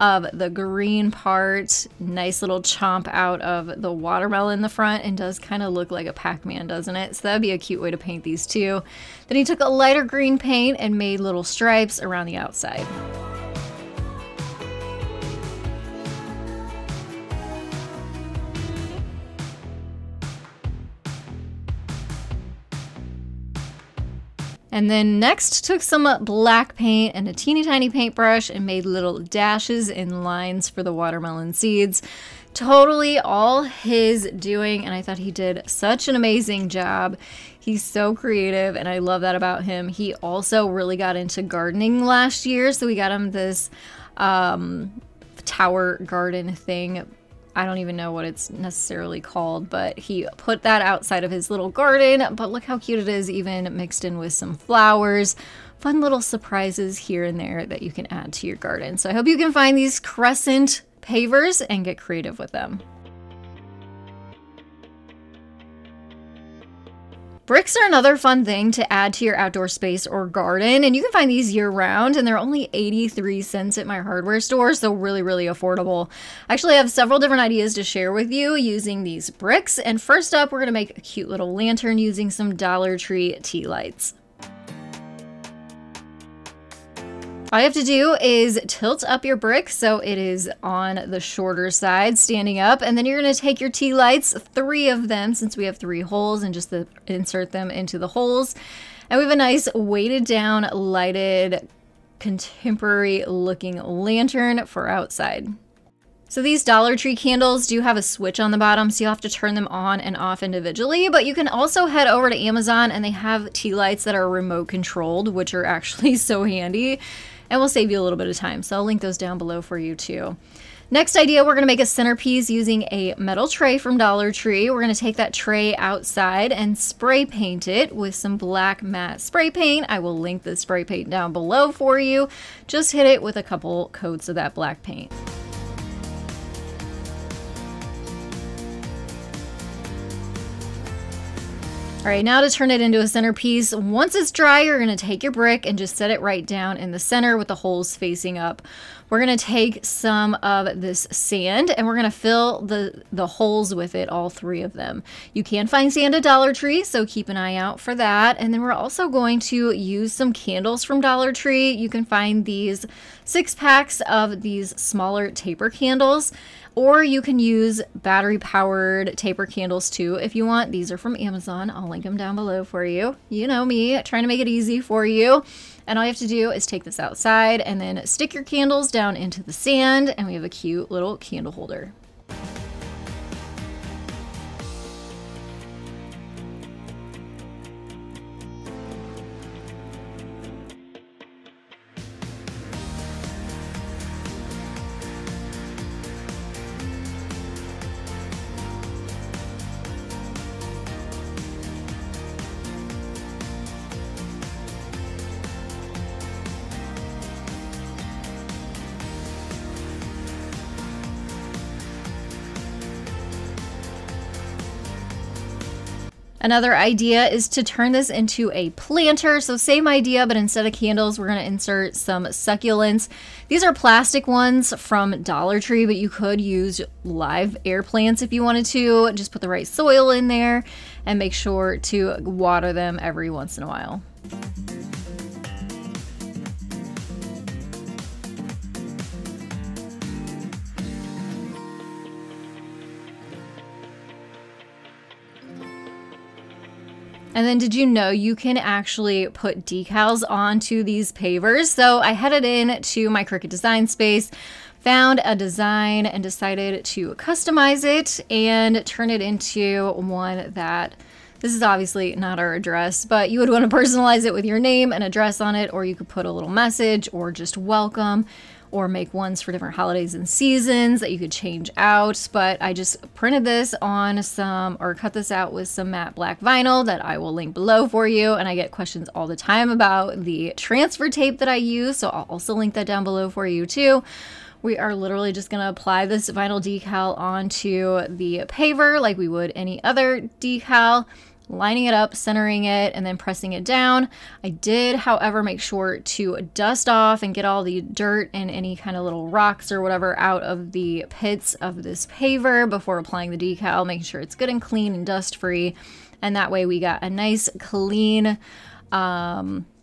of the green part. Nice little chomp out of the watermelon in the front, and does kind of look like a Pac-Man, doesn't it? So that'd be a cute way to paint these two. Then he took a lighter green paint and made little stripes around the outside. And then next took some black paint and a teeny tiny paintbrush and made little dashes and lines for the watermelon seeds. Totally all his doing, and I thought he did such an amazing job. He's so creative and I love that about him. He also really got into gardening last year, so we got him this tower garden thing. I don't even know what it's necessarily called, but he put that outside of his little garden. But look how cute it is, even mixed in with some flowers. Fun little surprises here and there that you can add to your garden. So I hope you can find these crescent pavers and get creative with them. Bricks are another fun thing to add to your outdoor space or garden, and you can find these year-round, and they're only 83 cents at my hardware store, so really, really affordable. I actually have several different ideas to share with you using these bricks, and first up, we're going to make a cute little lantern using some Dollar Tree tea lights. All you have to do is tilt up your brick so it is on the shorter side, standing up, and then you're going to take your tea lights, three of them, since we have three holes, and just insert them into the holes. And we have a nice weighted down, lighted, contemporary looking lantern for outside. So these Dollar Tree candles do have a switch on the bottom, so you'll have to turn them on and off individually, but you can also head over to Amazon and they have tea lights that are remote controlled, which are actually so handy. And will save you a little bit of time. So I'll link those down below for you too. Next idea, we're gonna make a centerpiece using a metal tray from Dollar Tree. We're gonna take that tray outside and spray paint it with some black matte spray paint. I will link the spray paint down below for you. Just hit it with a couple coats of that black paint. All right, now to turn it into a centerpiece. Once it's dry, you're gonna take your brick and just set it right down in the center with the holes facing up. We're gonna take some of this sand and we're gonna fill the holes with it, all three of them. You can find sand at Dollar Tree, so keep an eye out for that. And then we're also going to use some candles from Dollar Tree. You can find these 6-packs of these smaller taper candles, or you can use battery-powered taper candles too if you want. These are from Amazon. I'll link them down below for you. You know me, trying to make it easy for you. And all you have to do is take this outside and then stick your candles down into the sand, and we have a cute little candle holder. Another idea is to turn this into a planter. So same idea, but instead of candles, we're gonna insert some succulents. These are plastic ones from Dollar Tree, but you could use live air plants if you wanted to. Just put the right soil in there and make sure to water them every once in a while. And then did you know you can actually put decals onto these pavers? So I headed in to my Cricut design space, found a design and decided to customize it and turn it into one that, this is obviously not our address, but you would want to personalize it with your name and address on it, or you could put a little message or just welcome, or make ones for different holidays and seasons that you could change out. But I just printed this on some, or cut this out with some matte black vinyl that I will link below for you. And I get questions all the time about the transfer tape that I use, so I'll also link that down below for you too. We are literally just gonna apply this vinyl decal onto the paver like we would any other decal, lining it up, centering it, and then pressing it down. I did, however, make sure to dust off and get all the dirt and any kind of little rocks or whatever out of the pits of this paver before applying the decal, making sure it's good and clean and dust-free. And that way we got a nice, clean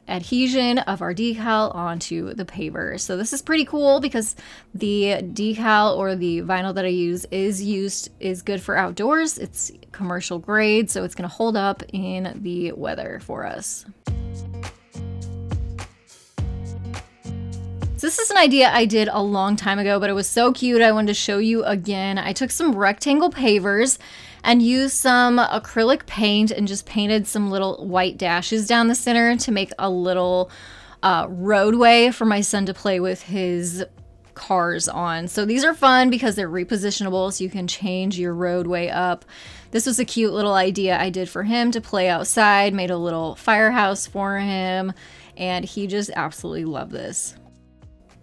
adhesion of our decal onto the paver. So this is pretty cool because the decal or the vinyl that I use is good for outdoors. It's commercial grade, so it's gonna hold up in the weather for us. So this is an idea I did a long time ago, but it was so cute I wanted to show you again. I took some rectangle pavers and used some acrylic paint and just painted some little white dashes down the center to make a little roadway for my son to play with his cars on. So these are fun because they're repositionable, so you can change your roadway up. This was a cute little idea I did for him to play outside, made a little firehouse for him, and he just absolutely loved this.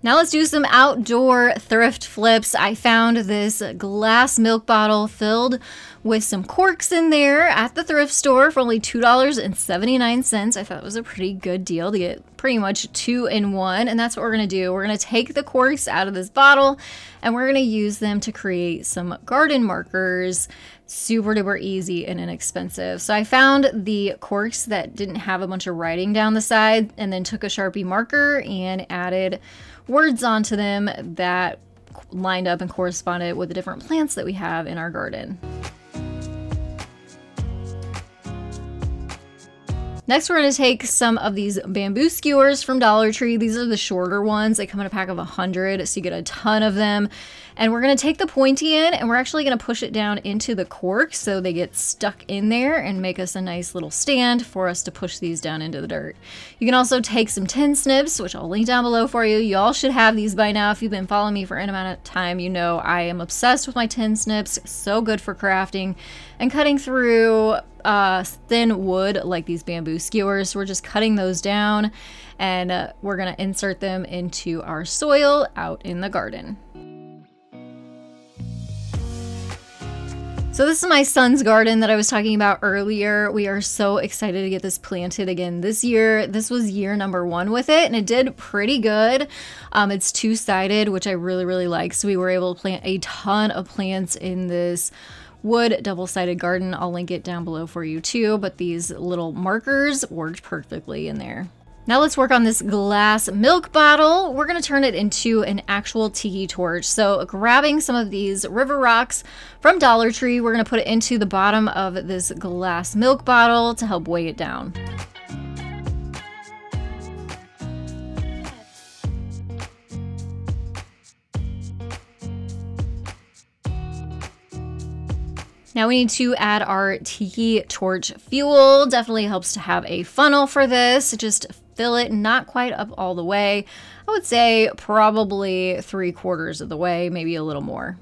Now let's do some outdoor thrift flips. I found this glass milk bottle filled with some corks in there at the thrift store for only $2.79. I thought it was a pretty good deal to get pretty much two in one, and that's what we're gonna do. We're gonna take the corks out of this bottle and we're gonna use them to create some garden markers. Super duper easy and inexpensive. So I found the corks that didn't have a bunch of writing down the side and then took a Sharpie marker and added words onto them that lined up and corresponded with the different plants that we have in our garden. Next, we're going to take some of these bamboo skewers from Dollar Tree. These are the shorter ones. They come in a pack of 100, so you get a ton of them. And we're going to take the pointy end and we're actually going to push it down into the cork so they get stuck in there and make us a nice little stand for us to push these down into the dirt. You can also take some tin snips, which I'll link down below for you. Y'all should have these by now. If you've been following me for any amount of time, you know I am obsessed with my tin snips. So good for crafting and cutting through thin wood like these bamboo skewers. So we're just cutting those down and we're gonna insert them into our soil out in the garden. So this is my son's garden that I was talking about earlier. We are so excited to get this planted again this year. This was year number one with it, and it did pretty good. It's two-sided, which I really, really like. So we were able to plant a ton of plants in this wood double-sided garden. I'll link it down below for you too, but these little markers worked perfectly in there. Now let's work on this glass milk bottle. We're gonna turn it into an actual tiki torch. So grabbing some of these river rocks from Dollar Tree, we're gonna put it into the bottom of this glass milk bottle to help weigh it down. Now we need to add our tiki torch fuel. Definitely helps to have a funnel for this. Just fill it not quite up all the way. I would say probably 3/4 of the way, maybe a little more.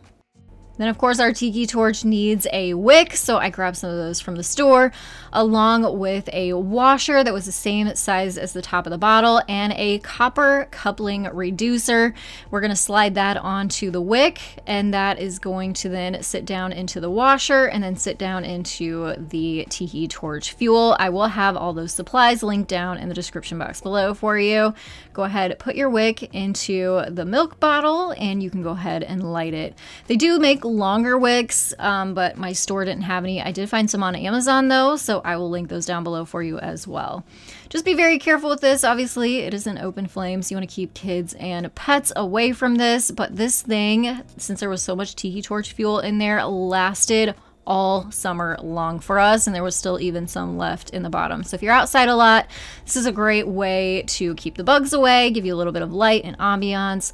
Then of course our tiki torch needs a wick, so I grabbed some of those from the store, along with a washer that was the same size as the top of the bottle and a copper coupling reducer. We're going to slide that onto the wick, and that is going to then sit down into the washer and then sit down into the tiki torch fuel. I will have all those supplies linked down in the description box below for you. Go ahead, put your wick into the milk bottle, and you can go ahead and light it. They do make longer wicks, but my store didn't have any. I did find some on Amazon though, so I will link those down below for you as well. Just be very careful with this. Obviously, it is an open flame, so you want to keep kids and pets away from this, but this thing, since there was so much tiki torch fuel in there, lasted all summer long for us, and there was still even some left in the bottom. So if you're outside a lot, this is a great way to keep the bugs away, give you a little bit of light and ambiance,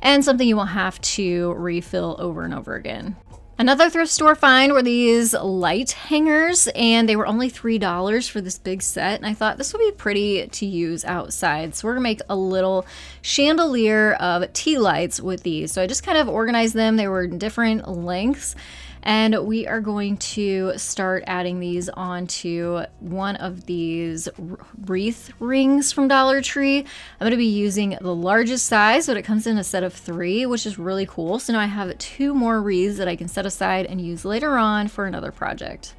and something you won't have to refill over and over again. Another thrift store find were these light hangers, and they were only $3 for this big set, and I thought this would be pretty to use outside. So we're gonna make a little chandelier of tea lights with these. So I just kind of organized them. They were in different lengths, and we are going to start adding these onto one of these wreath rings from Dollar Tree. I'm going to be using the largest size, but it comes in a set of 3, which is really cool. So now I have 2 more wreaths that I can set aside and use later on for another project.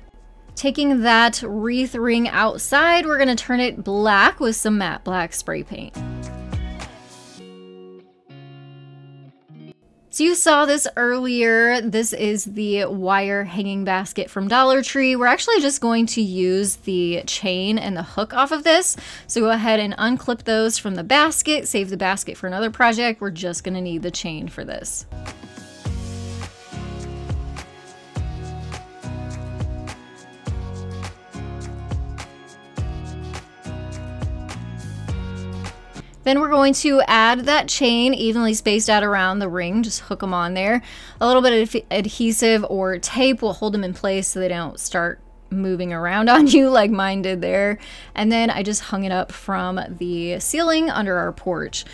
Taking that wreath ring outside, we're going to turn it black with some matte black spray paint. So you saw this earlier. This is the wire hanging basket from Dollar Tree. We're actually just going to use the chain and the hook off of this. So go ahead and unclip those from the basket, save the basket for another project. We're just gonna need the chain for this. Then we're going to add that chain evenly spaced out around the ring, just hook them on there. A little bit of adhesive or tape will hold them in place so they don't start moving around on you like mine did there. And then I just hung it up from the ceiling under our porch.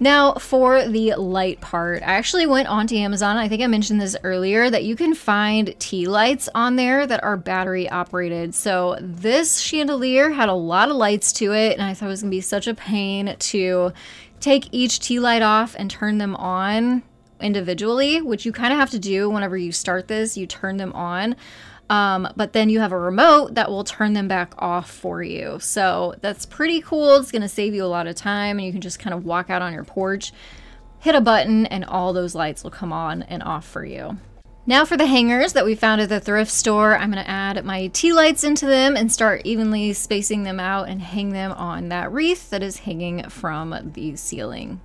Now for the light part, I actually went onto Amazon. I think I mentioned this earlier, that you can find tea lights on there that are battery operated. So this chandelier had a lot of lights to it, and I thought it was gonna be such a pain to take each tea light off and turn them on individually, which you kind of have to do whenever you start this. You turn them on. But then you have a remote that will turn them back off for you. So that's pretty cool. It's going to save you a lot of time, and you can just kind of walk out on your porch, hit a button, and all those lights will come on and off for you. Now for the hangers that we found at the thrift store, I'm going to add my tea lights into them and start evenly spacing them out and hang them on that wreath that is hanging from the ceiling.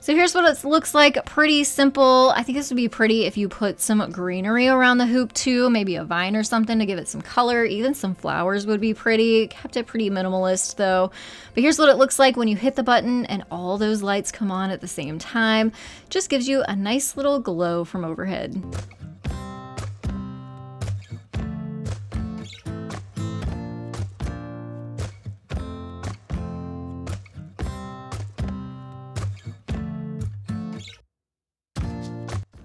So here's what it looks like. Pretty simple. I think this would be pretty if you put some greenery around the hoop too, maybe a vine or something to give it some color. Even some flowers would be pretty. Kept it pretty minimalist though. But here's what it looks like when you hit the button and all those lights come on at the same time. Just gives you a nice little glow from overhead.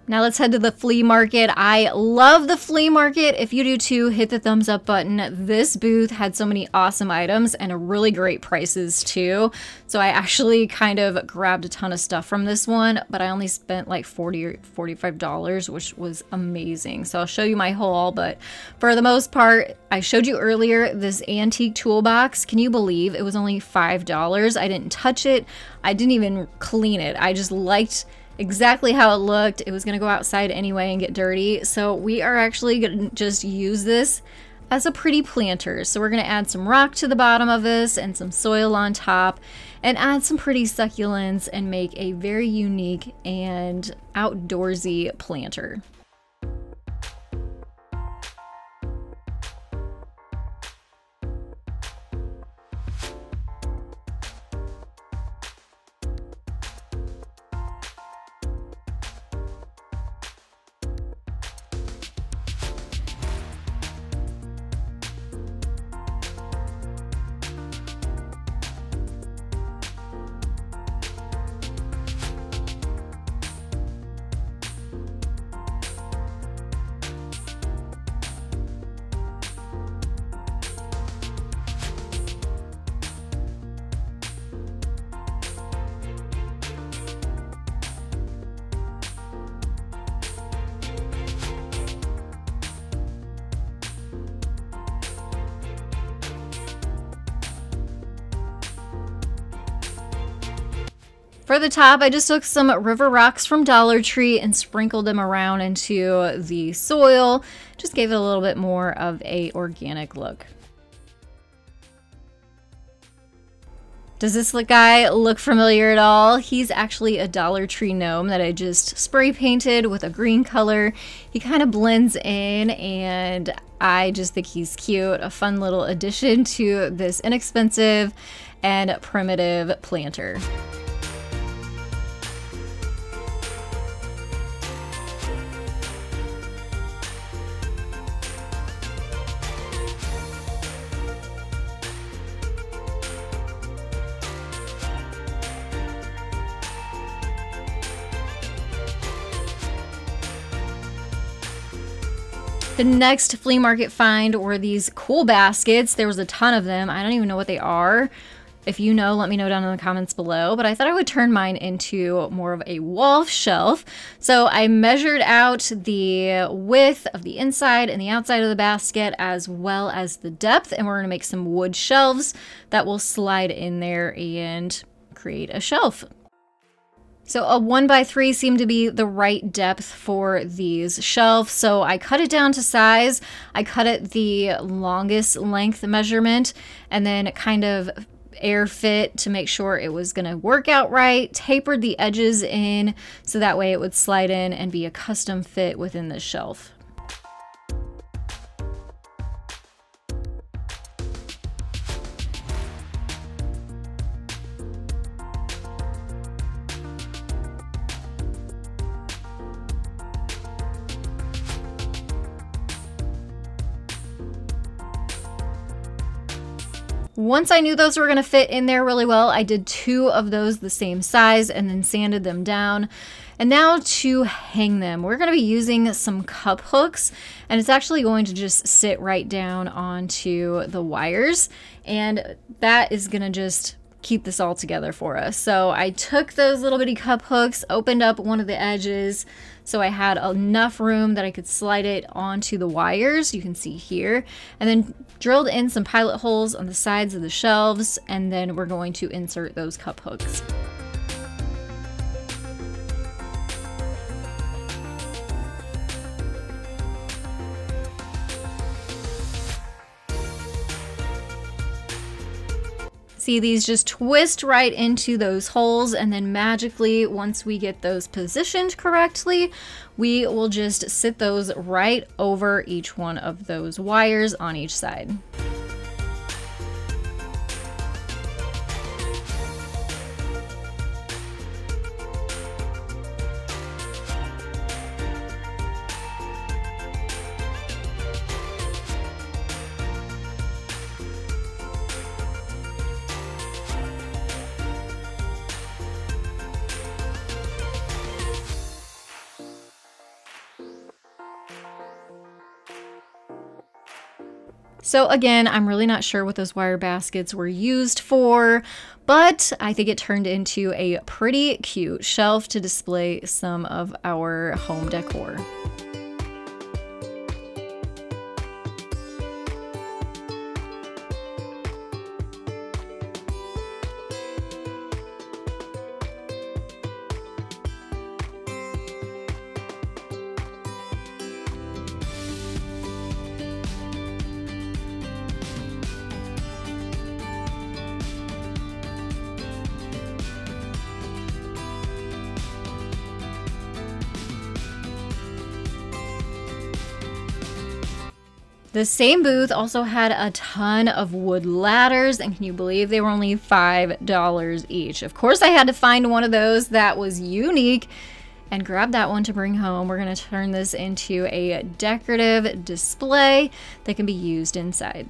Now let's head to the flea market. I love the flea market. If you do too, hit the thumbs up button. This booth had so many awesome items and really great prices too. So I actually kind of grabbed a ton of stuff from this one, but I only spent like $40 or $45, which was amazing. So I'll show you my haul, but for the most part, I showed you earlier this antique toolbox. Can you believe it was only $5? I didn't touch it. I didn't even clean it. I just liked exactly how it looked. It was gonna go outside anyway and get dirty, so we are actually gonna just use this as a pretty planter. So we're gonna add some rock to the bottom of this and some soil on top and add some pretty succulents and make a very unique and outdoorsy planter. For the top, I just took some river rocks from Dollar Tree and sprinkled them around into the soil. Just gave it a little bit more of an organic look. Does this guy look familiar at all? He's actually a Dollar Tree gnome that I just spray painted with a green color. He kind of blends in and I just think he's cute. A fun little addition to this inexpensive and primitive planter. The next flea market find were these cool baskets. There was a ton of them. I don't even know what they are. If you know, let me know down in the comments below. But I thought I would turn mine into more of a wall shelf. So I measured out the width of the inside and the outside of the basket as well as the depth. And we're going to make some wood shelves that will slide in there and create a shelf. So a 1 by 3 seemed to be the right depth for these shelves, so I cut it down to size. I cut it the longest length measurement and then kind of air fit to make sure it was going to work out right, tapered the edges in so that way it would slide in and be a custom fit within the shelf. Once I knew those were going to fit in there really well, I did 2 of those the same size and then sanded them down. And now to hang them, we're going to be using some cup hooks, and it's actually going to just sit right down onto the wires, and that is going to just keep this all together for us. So I took those little bitty cup hooks, opened up one of the edges so I had enough room that I could slide it onto the wires, you can see here, and then drilled in some pilot holes on the sides of the shelves, and then we're going to insert those cup hooks. See, these just twist right into those holes, and then magically, once we get those positioned correctly, we will just sit those right over each one of those wires on each side. So again, I'm really not sure what those wire baskets were used for, but I think it turned into a pretty cute shelf to display some of our home decor. The same booth also had a ton of wood ladders, and can you believe they were only $5 each? Of course I had to find one of those that was unique and grab that one to bring home. We're going to turn this into a decorative display that can be used inside.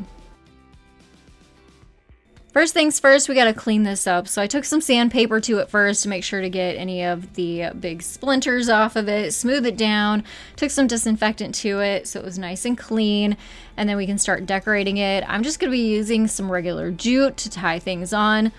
First things first, we got to clean this up. So I took some sandpaper to it first to make sure to get any of the big splinters off of it, smooth it down, took some disinfectant to it so it was nice and clean, and then we can start decorating it. I'm just going to be using some regular jute to tie things on.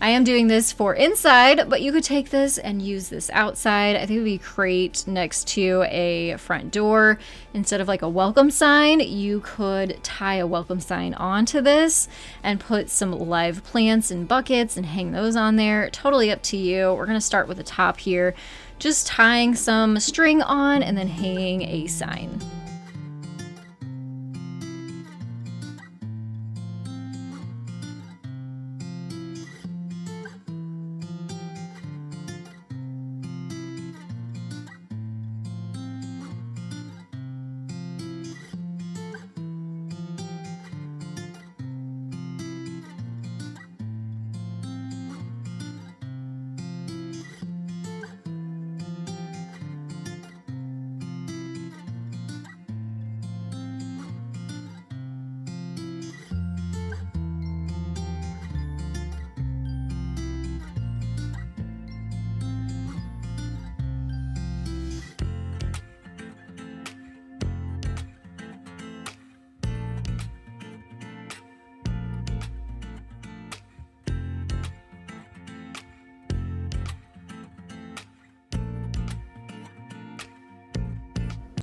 I am doing this for inside, but you could take this and use this outside. I think it would be great next to a front door. Instead of like a welcome sign, you could tie a welcome sign onto this and put some live plants and buckets and hang those on there. Totally up to you. We're going to start with the top here, just tying some string on and then hanging a sign.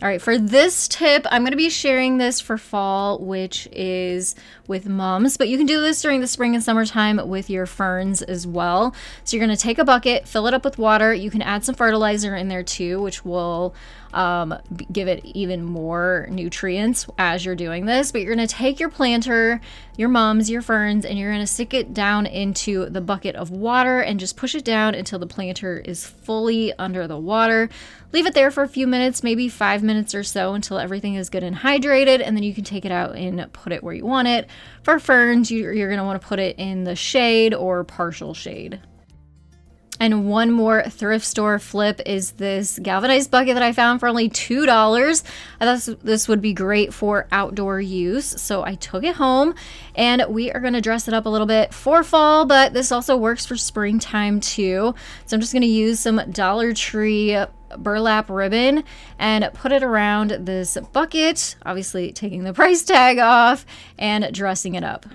All right, for this tip, I'm going to be sharing this for fall, which is with mums, but you can do this during the spring and summertime with your ferns as well. So you're going to take a bucket, fill it up with water. You can add some fertilizer in there too, which will give it even more nutrients as you're doing this. But you're going to take your planter, your mums, your ferns, and you're going to stick it down into the bucket of water and just push it down until the planter is fully under the water. Leave it there for a few minutes, maybe 5 minutes or so, until everything is good and hydrated, and then you can take it out and put it where you want it. For ferns, you're going to want to put it in the shade or partial shade. And one more thrift store flip is this galvanized bucket that I found for only $2. I thought this would be great for outdoor use, so I took it home, and we are going to dress it up a little bit for fall, but this also works for springtime too. So I'm just going to use some Dollar Tree burlap ribbon and put it around this bucket, obviously taking the price tag off, and dressing it up.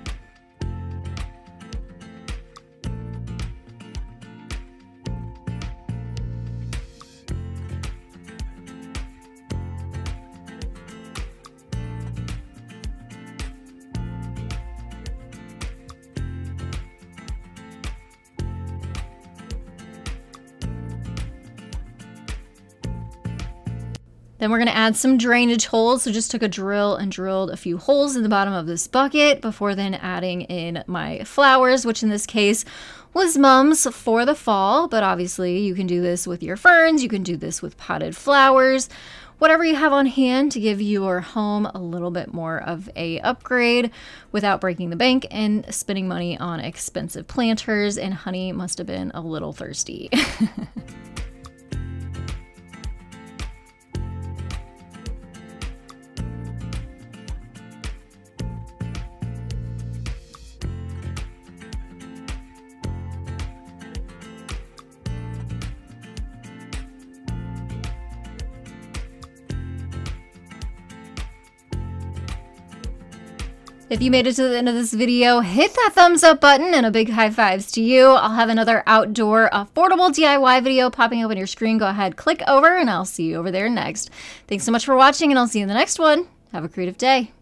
Then we're going to add some drainage holes. So just took a drill and drilled a few holes in the bottom of this bucket before then adding in my flowers, which in this case was mums for the fall. But obviously you can do this with your ferns. You can do this with potted flowers, whatever you have on hand to give your home a little bit more of a upgrade without breaking the bank and spending money on expensive planters. And honey must have been a little thirsty. If you made it to the end of this video, hit that thumbs up button and a big high fives to you. I'll have another outdoor affordable DIY video popping up on your screen. Go ahead, click over, and I'll see you over there next. Thanks so much for watching, and I'll see you in the next one. Have a creative day.